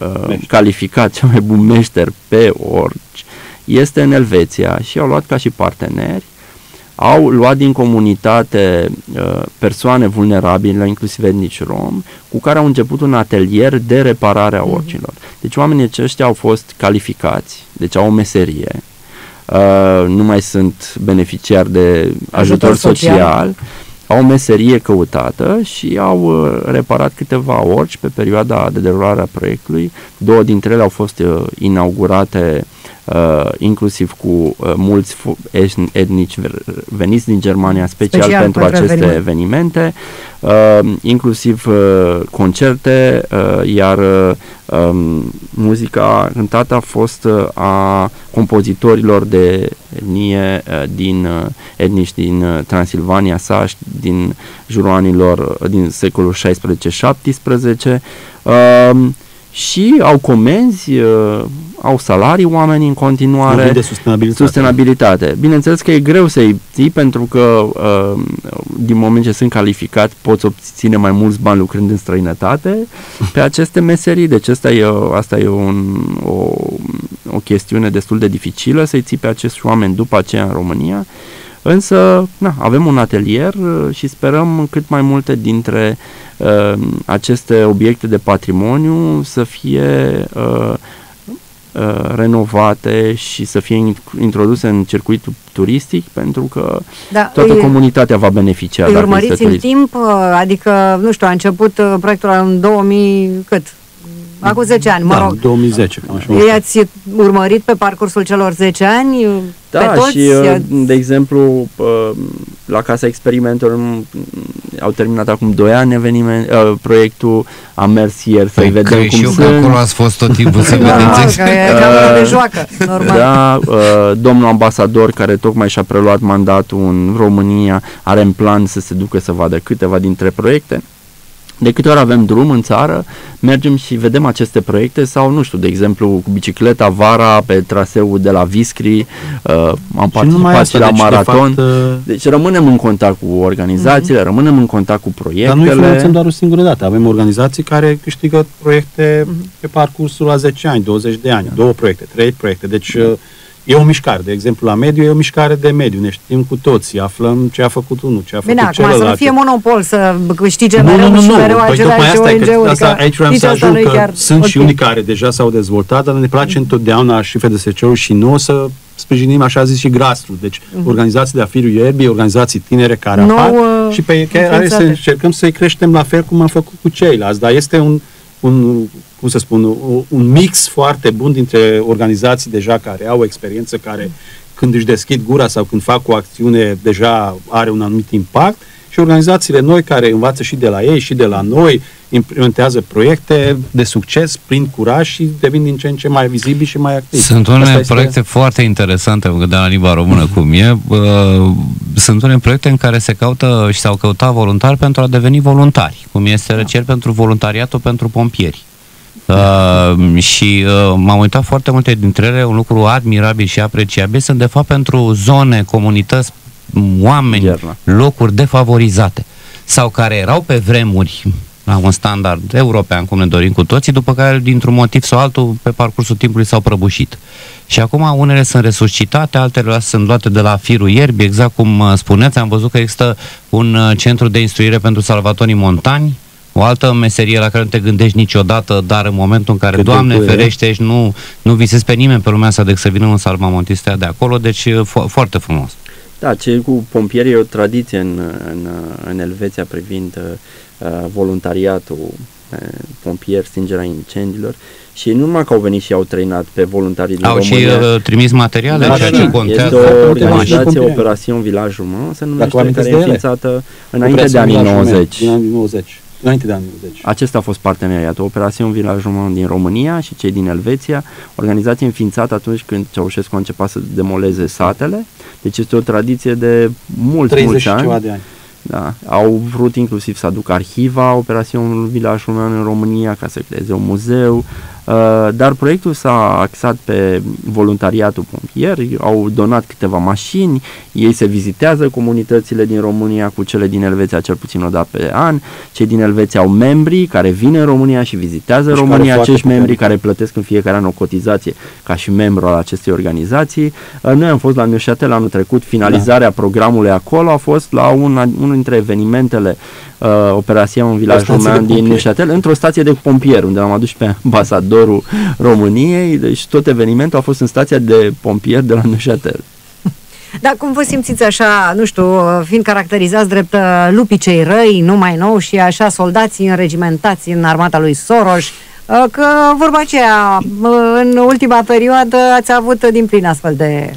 uh, calificat, cel mai bun meșter pe orgi este în Elveția și au luat ca și parteneri, au luat din comunitate uh, persoane vulnerabile, inclusiv etnici rom, cu care au început un atelier de reparare a orcilor. Deci oamenii aceștia au fost calificați, deci au o meserie, uh, nu mai sunt beneficiari de ajutor social, social, au o meserie căutată și au uh, reparat câteva orci pe perioada de derulare a proiectului. Două dintre ele au fost uh, inaugurate Uh, inclusiv cu uh, mulți etnici veniți din Germania special, special pentru aceste eveniment. evenimente, uh, inclusiv uh, concerte, uh, iar uh, muzica cântată a fost uh, a compozitorilor de etnie uh, din uh, etnici din uh, Transilvania, sași, din jurul anilor uh, din secolul șaisprezece șaptesprezece. Uh, Și au comenzi, uh, au salarii oamenii în continuare, de sustenabilitate. sustenabilitate. Bineînțeles că e greu să-i ții, pentru că uh, din moment ce sunt calificat poți obține mai mulți bani lucrând în străinătate pe aceste meserii. Deci asta e, asta e un, o, o chestiune destul de dificilă, să-i ții pe acești oameni după aceea în România. Însă, na, avem un atelier și sperăm cât mai multe dintre uh, aceste obiecte de patrimoniu să fie uh, uh, renovate și să fie introduse în circuitul turistic, pentru că da, toată îi, comunitatea va beneficia. Îi urmăriți în timp, adică, nu știu, a început proiectul în două mii cât? Acum zece ani, mă da, rog. două mii zece. I-ați urmărit pe parcursul celor zece ani? Da, pe toți? Și de exemplu la Casa Experimentelor au terminat acum doi ani eveniment, proiectul, am mers ieri să-i păi vedem cum sunt. Acolo ați fost tot timpul să vedeți. Camera de joacă, normal. Da, domnul ambasador, care tocmai și-a preluat mandatul în România, are în plan să se ducă să vadă câteva dintre proiecte. De câte ori avem drum în țară, mergem și vedem aceste proiecte sau, nu știu, de exemplu, cu bicicleta vara pe traseul de la Viscri, uh, am participat și la deci maraton. De fapt, uh... Deci rămânem în contact cu organizațiile, mm-hmm. rămânem în contact cu proiectele. Dar nu finanțăm doar o singură dată. Avem organizații care câștigă proiecte mm-hmm. pe parcursul a zece ani, douăzeci de ani, două proiecte, trei proiecte. Deci mm-hmm. e o mișcare, de exemplu, la mediu e o mișcare de mediu, ne știm cu toții, aflăm ce a făcut unul, ce a făcut Bine, celălalt. Bine, acum să nu fie monopol, să câștige mereu nu, și mereu același O N G-uri. Aici vreau să ajung că sunt și unii care deja s-au dezvoltat, dar ne place întotdeauna și F D S C-ul și nouă să sprijinim, așa zis, și grasul. Deci organizații de-a firul ierbii, organizații tinere care apar și pe care să încercăm să-i creștem la fel cum am făcut cu ceilalți, dar este un un, cum să spun, un mix foarte bun dintre organizații deja care au experiență, care când își deschid gura sau când fac o acțiune deja are un anumit impact, și organizațiile noi care învață și de la ei și de la noi, implementează proiecte de succes prin curaj și devin din ce în ce mai vizibili și mai activi. Sunt unele Asta proiecte este... foarte interesante, de la limba română cum e, uh, sunt unele proiecte în care se caută și s-au căutat voluntari pentru a deveni voluntari, cum este da. Recer pentru voluntariatul pentru pompieri. Uh, și uh, m-am uitat foarte multe dintre ele, un lucru admirabil și apreciabil, sunt de fapt pentru zone, comunități, oameni, Gierna. locuri defavorizate sau care erau pe vremuri la un standard european, cum ne dorim cu toții, după care, dintr-un motiv sau altul, pe parcursul timpului s-au prăbușit. Și acum unele sunt resuscitate, altele sunt luate de la firul ierbii, exact cum spuneți, am văzut că există un centru de instruire pentru salvatorii montani, o altă meserie la care nu te gândești niciodată, dar în momentul în care, Doamne ferește, și nu, nu visezi pe nimeni pe lumea asta decât să vină un salvamontistea de acolo, deci fo- foarte frumos. Da, cei cu pompieri e o tradiție în, în, în Elveția privind uh, voluntariatul pompieri, stingerea incendiilor, și nu numai că au venit și au trainat pe voluntarii din România. Au și trimis materiale, ceea ce contează. Este o organizație, Opération Villages Roumains, se numește, care e înființată înainte de anii nouăzeci. Înainte de anii nouăzeci. Acesta a fost parteneriatul, Opération Villages Roumains din România și cei din Elveția, organizație înființată atunci când Ceaușescu a început să demoleze satele. Deci este o tradiție de mulți, mulți ani. treizeci și ceva de ani. Da. Au vrut inclusiv să aducă arhiva Operațiunii Villages Roumains în România ca să creeze un muzeu, dar proiectul s-a axat pe voluntariatul pompier, au donat câteva mașini, ei se vizitează comunitățile din România cu cele din Elveția cel puțin o dată pe an, cei din Elveția au membri care vin în România și vizitează și România, acești membri care plătesc în fiecare an o cotizație ca și membru al acestei organizații. Noi am fost la Neuchâtel anul trecut, finalizarea da. programului acolo a fost la unul un dintre evenimentele uh, Opération Villages Roumains din Neuchâtel, într-o stație de pompieri, unde l-am adus pe ambasador României, deci tot evenimentul a fost în stația de pompieri de la Neuchâtel. Dar cum vă simțiți așa, nu știu, fiind caracterizați drept lupii cei răi, numai nou și așa soldații înregimentați în armata lui Soros, că vorba aceea, în ultima perioadă ați avut din plin astfel de...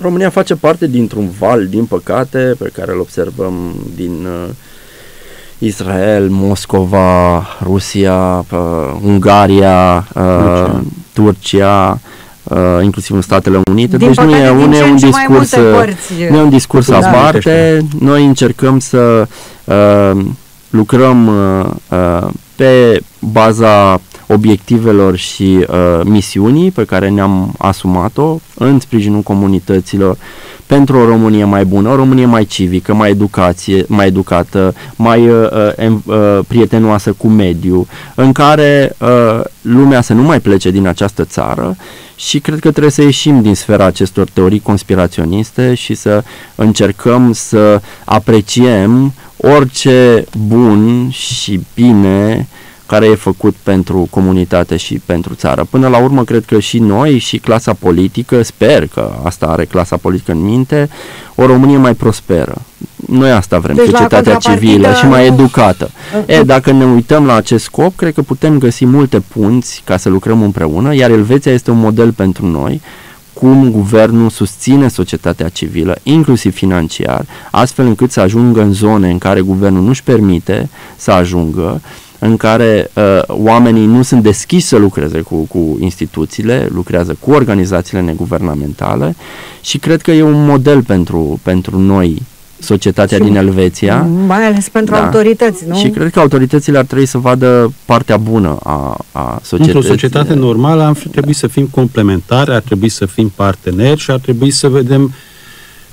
România face parte dintr-un val, din păcate, pe care îl observăm din... Israel, Moscova, Rusia, uh, Ungaria, uh, Turcia, Turcia uh, inclusiv în Statele Unite. Din deci nu e, un, e un discurs, nu e un discurs aparte. Noi încercăm să uh, lucrăm uh, pe baza obiectivelor și uh, misiunii pe care ne-am asumat-o în sprijinul comunităților pentru o Românie mai bună, o Românie mai civică, mai, educație, mai educată, mai uh, uh, prietenoasă cu mediul, în care uh, lumea să nu mai plece din această țară și cred că trebuie să ieșim din sfera acestor teorii conspiraționiste și să încercăm să apreciem orice bun și bine care e făcut pentru comunitate și pentru țară. Până la urmă, cred că și noi, și clasa politică, sper că asta are clasa politică în minte, o Românie mai prosperă. Noi asta vrem, deci societatea civilă și mai educată. E, dacă ne uităm la acest scop, cred că putem găsi multe punți ca să lucrăm împreună, iar Elveția este un model pentru noi, cum guvernul susține societatea civilă, inclusiv financiar, astfel încât să ajungă în zone în care guvernul nu-și permite să ajungă, în care uh, oamenii nu sunt deschiși să lucreze cu, cu instituțiile, lucrează cu organizațiile neguvernamentale și cred că e un model pentru, pentru noi, societatea și din Elveția. Mai ales pentru da. autorități, nu? Și cred că autoritățile ar trebui să vadă partea bună a, a societății. Într-o societate normală ar trebui da. să fim complementari, ar trebui să fim parteneri și ar trebui să vedem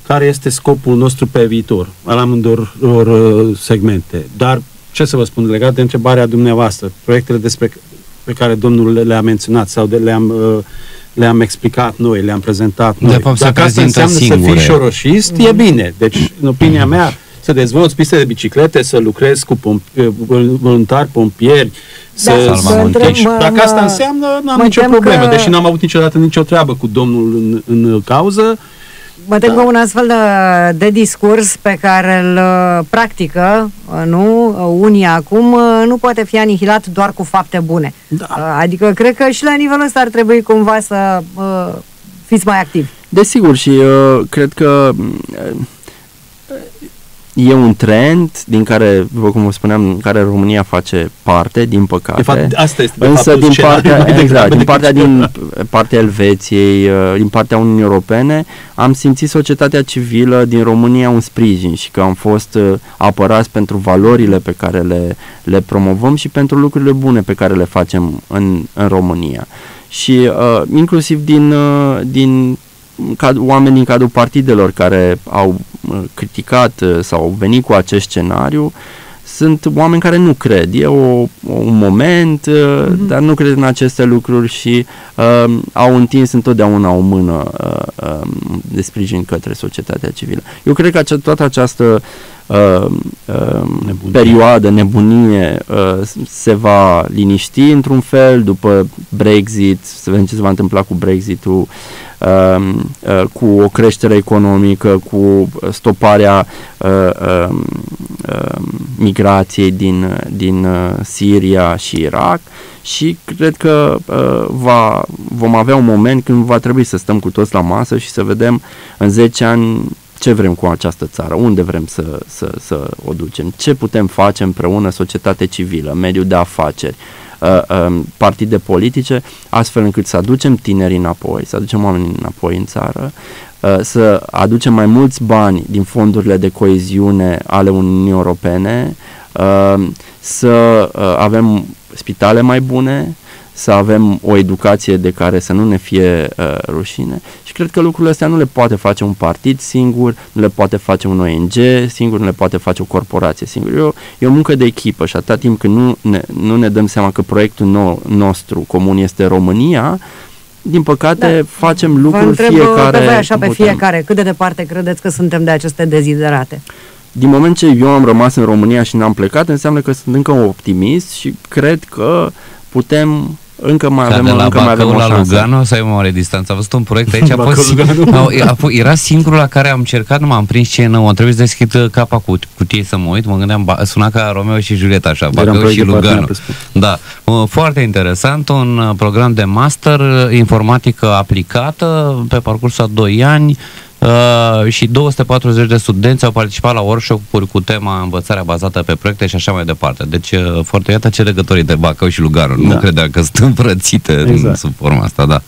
care este scopul nostru pe viitor, al amândor segmente. Dar ce să vă spun, legat de întrebarea dumneavoastră, proiectele despre pe care domnul le-a menționat sau de le-am le-am explicat noi, le-am prezentat de noi. Fapt, dacă asta înseamnă singure. Să fii șoroșist, mm-hmm. e bine. Deci, în opinia mm-hmm. mea, să dezvolți piste de biciclete, să lucrezi cu pomp- voluntari, pompieri, da, să salvamontești. Dacă asta înseamnă, n-am nicio problemă. Că... Deși n-am avut niciodată nicio treabă cu domnul în, în cauză. Mă tem că un astfel de, de discurs pe care îl practică, nu, unii acum, nu poate fi anihilat doar cu fapte bune. Da. Adică cred că și la nivelul ăsta ar trebui cumva să uh, fiți mai activi. Desigur și uh, cred că uh, e un trend din care, după cum vă spuneam, în care România face parte, din păcate. De fapt, asta este de Însă fapt, din, partea, exact, din partea din partea Elveției, din partea Uniunii Europene, am simțit societatea civilă din România un sprijin și că am fost apărați pentru valorile pe care le, le promovăm și pentru lucrurile bune pe care le facem în, în România. Și uh, inclusiv din, uh, din oameni din cadrul partidelor care au criticat sau au venit cu acest scenariu, sunt oameni care nu cred. E o, un moment, mm-hmm. dar nu cred în aceste lucruri și uh, au întins întotdeauna o mână uh, uh, de sprijin către societatea civilă. Eu cred că toată această uh, uh, nebunie. perioadă, nebunie, uh, se va liniști într-un fel după Brexit, să vedem ce se va întâmpla cu Brexit-ul. cu o creștere economică, cu stoparea migrației din, din Siria și Irak, și cred că va, vom avea un moment când va trebui să stăm cu toți la masă și să vedem în zece ani ce vrem cu această țară, unde vrem să, să, să o ducem, ce putem face împreună, societate civilă, mediul de afaceri, partide politice, astfel încât să aducem tinerii înapoi, să aducem oamenii înapoi în țară, să aducem mai mulți bani din fondurile de coeziune ale Uniunii Europene, să avem spitale mai bune, să avem o educație de care să nu ne fie uh, rușine, și cred că lucrurile astea nu le poate face un partid singur, nu le poate face un O N G singur, nu le poate face o corporație singur. Eu, e o muncă de echipă și atâta timp când nu ne, nu ne dăm seama că proiectul nou, nostru comun este România, din păcate da. facem lucruri fiecare. Vă întreb așa pe fiecare, cât de departe credeți că suntem de aceste deziderate? Din moment ce eu am rămas în România și n-am plecat, înseamnă că sunt încă un optimist și cred că putem... Încă mai avem, la încă mai avem la Lugano, să ai o mare distanță. A văzut un proiect aici, a fost, a, era singurul la care am încercat, nu m-am prins ce e nou, am trebuit să deschid capa cu cutie să mă uit, mă gândeam, ba, suna ca Romeo și Julieta așa, Bacău și Lugano. Da, foarte interesant, un program de master, informatică aplicată, pe parcursul a doi ani, Uh, și două sute patruzeci de studenți au participat la workshop-uri cu tema învățarea bazată pe proiecte și așa mai departe. Deci, uh, foarte, iată ce legătorii de Bacău și Lugano. Da. Nu credeam că sunt îmbrățite exact. Sub forma asta, da.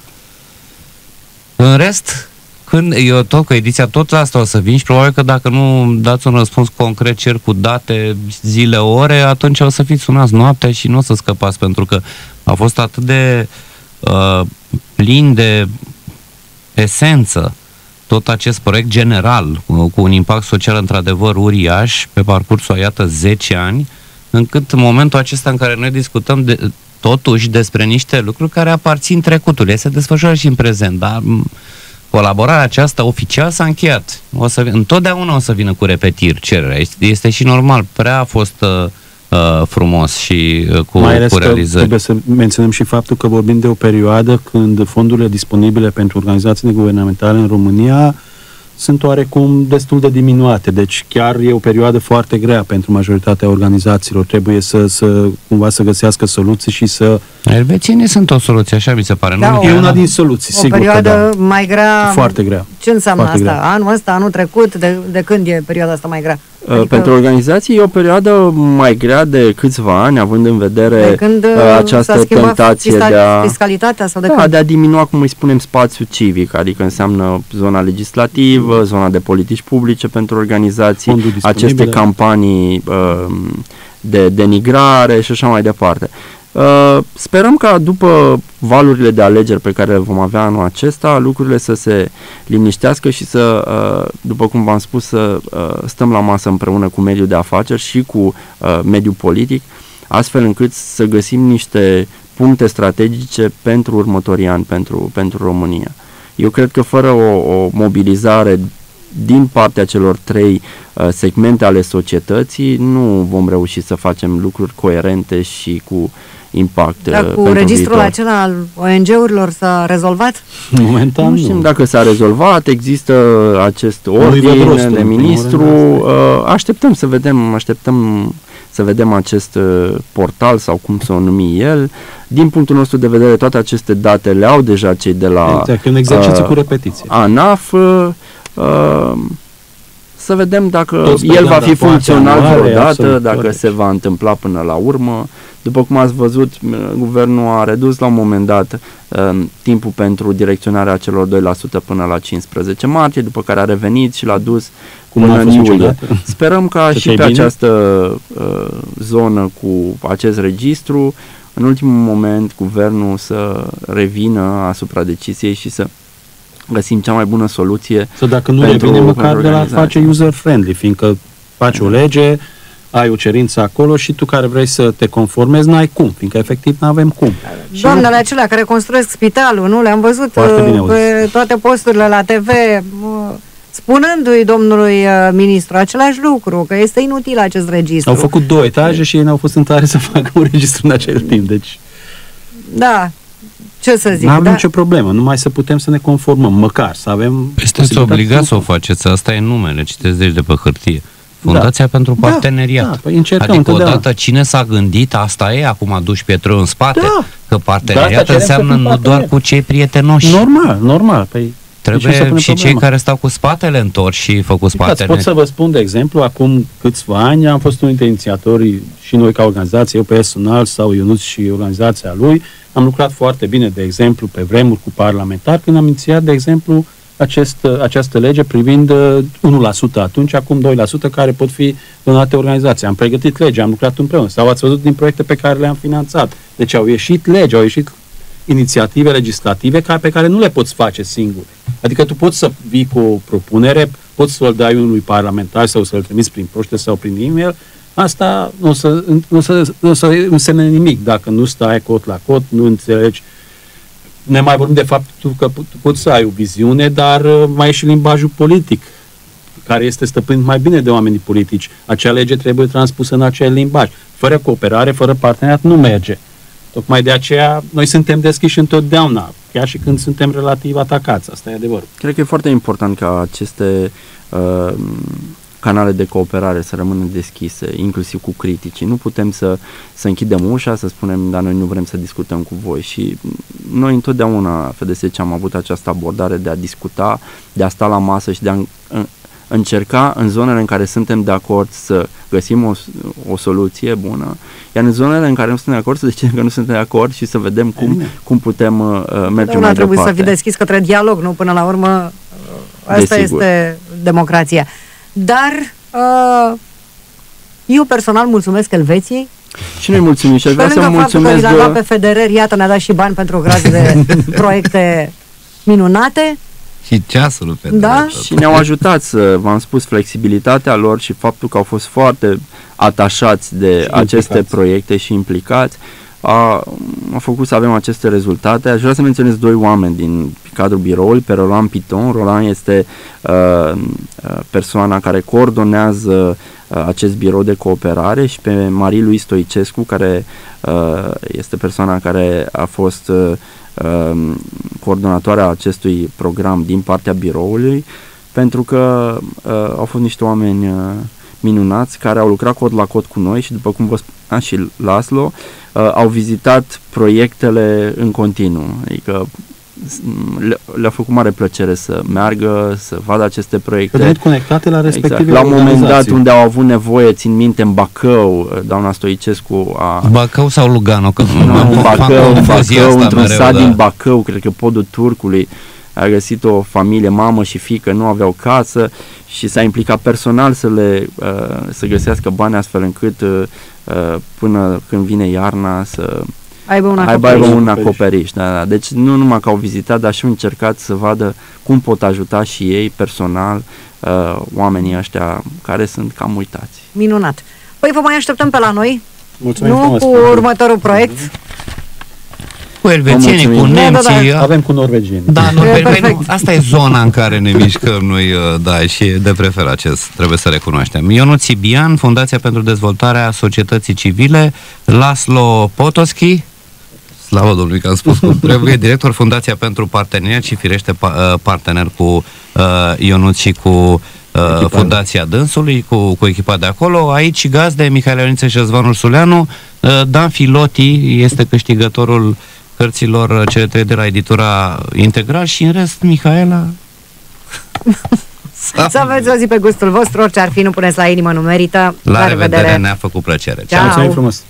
În rest, când eu tot cu ediția, tot la asta o să vin și probabil că dacă nu dați un răspuns concret, cer cu date, zile, ore, atunci o să fiți sunați noapte și nu o să scăpați, pentru că a fost atât de uh, plin de esență tot acest proiect general, cu un impact social într-adevăr uriaș, pe parcursul a, iată, zece ani, încât în momentul acesta în care noi discutăm de, totuși despre niște lucruri care aparțin trecutului, se desfășoară și în prezent, dar colaborarea aceasta oficial s-a încheiat. O să, întotdeauna o să vină cu repetiri cererea, este, este și normal, prea a fost... Uh, frumos și cu, mai ales cu realizări. Trebuie să menționăm și faptul că vorbim de o perioadă când fondurile disponibile pentru organizațiile guvernamentale în România sunt oarecum destul de diminuate, deci chiar e o perioadă foarte grea pentru majoritatea organizațiilor. Trebuie să, să cumva să găsească soluții și să... Elvețienii sunt o soluție, așa mi se pare. Da, nu? E una din soluții, o sigur o perioadă că da. mai grea... Foarte grea. Ce înseamnă foarte asta? Grea. Anul ăsta, anul trecut, de, de când e perioada asta mai grea? Adică... Pentru organizații e o perioadă mai grea de câțiva ani, având în vedere când această tentație de a... fiscalitatea sau de, da, de a diminua, cum îi spunem, spațiul civic, adică înseamnă zona legislativă, zona de politici publice pentru organizații, aceste campanii uh, de denigrare și așa mai departe. Uh, sperăm că după valurile de alegeri pe care le vom avea anul acesta, lucrurile să se liniștească și să, uh, după cum v-am spus, să uh, stăm la masă împreună cu mediul de afaceri și cu uh, mediul politic, astfel încât să găsim niște puncte strategice pentru următorii ani, pentru, pentru România. Eu cred că fără o, o mobilizare din partea celor trei uh, segmente ale societății nu vom reuși să facem lucruri coerente și cu impact. Dar cu registrul viitor. Acela al O N G-urilor s-a rezolvat? Momentan nu știm nu. Dacă s-a rezolvat, există acest ordin rostul, de ministru, uh, așteptăm să vedem, așteptăm să vedem acest uh, portal sau cum să o numi el. Din punctul nostru de vedere, toate aceste date le au deja cei de la exact, un exercițiu uh, cu repetiție. ANAF, uh, Uh, să vedem dacă el va fi funcțional vreodată, dacă se va întâmpla până la urmă. După cum ați văzut, guvernul a redus la un moment dat uh, timpul pentru direcționarea celor doi la sută până la cincisprezece martie, după care a revenit și l-a dus până în iulie. Sperăm ca și pe această uh, zonă cu acest registru, în ultimul moment, guvernul să revină asupra deciziei și să găsim cea mai bună soluție. Să dacă nu revine, măcar de la face user-friendly, fiindcă faci o lege, ai o cerință acolo și tu care vrei să te conformezi, n-ai cum, fiindcă efectiv n-avem cum. Doamnele acelea care construiesc spitalul, nu? Le-am văzut pe toate posturile la T V spunându-i domnului ministru același lucru, că este inutil acest registru. Au făcut două etaje și ei n-au fost în stare să facă un registru în acel timp, deci... Da... Ce să zic? Nu avem da? nicio problemă, numai să putem să ne conformăm, măcar să avem... Sunteți obligați să o faceți, asta e numele, citeți deci de pe hârtie. Fundația da. pentru Parteneriat. Da, da, păi încercăm, adică odată cine s-a gândit, asta e, acum aduci pietrul în spate, da. că parteneriat înseamnă nu doar cu cei prietenoși. Normal, normal. Păi, trebuie și problema. cei care stau cu spatele întors și făcut spatele. Pot să vă spun, de exemplu, acum câțiva ani am fost unul dintre inițiatorii și noi ca organizație, eu personal sau Ionuț și organizația lui, am lucrat foarte bine, de exemplu, pe vremuri cu parlamentari, când am inițiat, de exemplu, Acest, această lege privind unu la sută atunci, acum doi la sută care pot fi donate organizații. Am pregătit legea, am lucrat împreună. Sau ați văzut din proiecte pe care le-am finanțat. Deci au ieșit legi, au ieșit inițiative legislative pe care nu le poți face singure. Adică tu poți să vii cu o propunere, poți să-l dai unui parlamentar sau să-l trimiți prin poștă sau prin e-mail. Asta nu o să, nu o să, nu o să însemne nimic dacă nu stai cot la cot, nu înțelegi. Ne mai vorbim de faptul că poți să ai o viziune, dar mai e și limbajul politic, care este stăpânit mai bine de oamenii politici. Acea lege trebuie transpusă în acel limbaj. Fără cooperare, fără parteneriat, nu merge. Tocmai de aceea noi suntem deschiși întotdeauna, chiar și când suntem relativ atacați. Asta e adevărul. Cred că e foarte important ca aceste uh, canale de cooperare să rămână deschise, inclusiv cu criticii. Nu putem să, să închidem ușa, să spunem, dar noi nu vrem să discutăm cu voi. Și noi întotdeauna, F D S C, am avut această abordare de a discuta, de a sta la masă și de a încerca în zonele în care suntem de acord să găsim o, o soluție bună, iar în zonele în care nu suntem de acord să zicem că nu suntem de acord și să vedem cum, cum putem uh, merge mai departe. Nu trebuie să fii deschis către dialog, nu? Până la urmă, asta Desigur. este democrația. Dar uh, eu personal mulțumesc Elveției. Și noi mulțumim. Și vreau să mulțumesc că la F D R, iată, ne-a dat și bani pentru o grămadă de proiecte minunate. Și ceasul pe da? Și ne-au ajutat, să v-am spus, flexibilitatea lor și faptul că au fost foarte atașați de aceste implicați. proiecte și implicați. A, a făcut să avem aceste rezultate. Aș vrea să menționez doi oameni din cadrul biroului, pe Roland Piton. Roland este uh, persoana care coordonează uh, acest birou de cooperare și pe Marie-Louise Stoicescu, care uh, este persoana care a fost uh, uh, coordonatoarea acestui program din partea biroului, pentru că uh, au fost niște oameni uh, minunați care au lucrat cot la cot cu noi și, după cum vă spuneam și László, uh, au vizitat proiectele în continuu, adică le, le-a făcut mare plăcere să meargă, să vadă aceste proiecte. Vedeți conectate la respective exact. La un moment dat unde au avut nevoie, țin minte, în Bacău, doamna Stoicescu a... Bacău sau Lugano? Că nu, în Bacău, în Bacău, într-un sat din Bacău, cred că Podul Turcului, a găsit o familie, mamă și fiică, nu aveau casă și s-a implicat personal să le uh, să găsească bani astfel încât uh, până când vine iarna să aibă un acoperiș. Aibă un acoperiș. Da, da. Deci nu numai că au vizitat, dar și au încercat să vadă cum pot ajuta și ei personal uh, oamenii ăștia care sunt cam uitați. Minunat! Păi vă mai așteptăm pe la noi, Mulțumim nu cu următorul proiect. Cu elvețienii, cu nemții. Da, da. Avem cu norvegienii. Da, norvegienii. Asta e zona în care ne mișcăm noi, da, și de preferat acest, trebuie să recunoaștem. Ionuț Sibian, Fundația pentru Dezvoltarea Societății Civile, László Potoczki, slavă Domnului că am spus cum trebuie, director Fundația pentru Parteneriat și firește pa, partener cu uh, Ionuț și cu uh, Fundația Dânsului, cu, cu echipa de acolo. Aici gazde Mihaela Ioniță și Răzvan Ursuleanu. uh, Dan Filoti este câștigătorul cărților cele trei de la Editura Integral și în rest, Mihaela... Să aveți o zi pe gustul vostru, orice ar fi, nu puneți la inimă, nu merită. La, la revedere, revedere. Ne-a făcut plăcere. Ceau! Mulțumim frumos!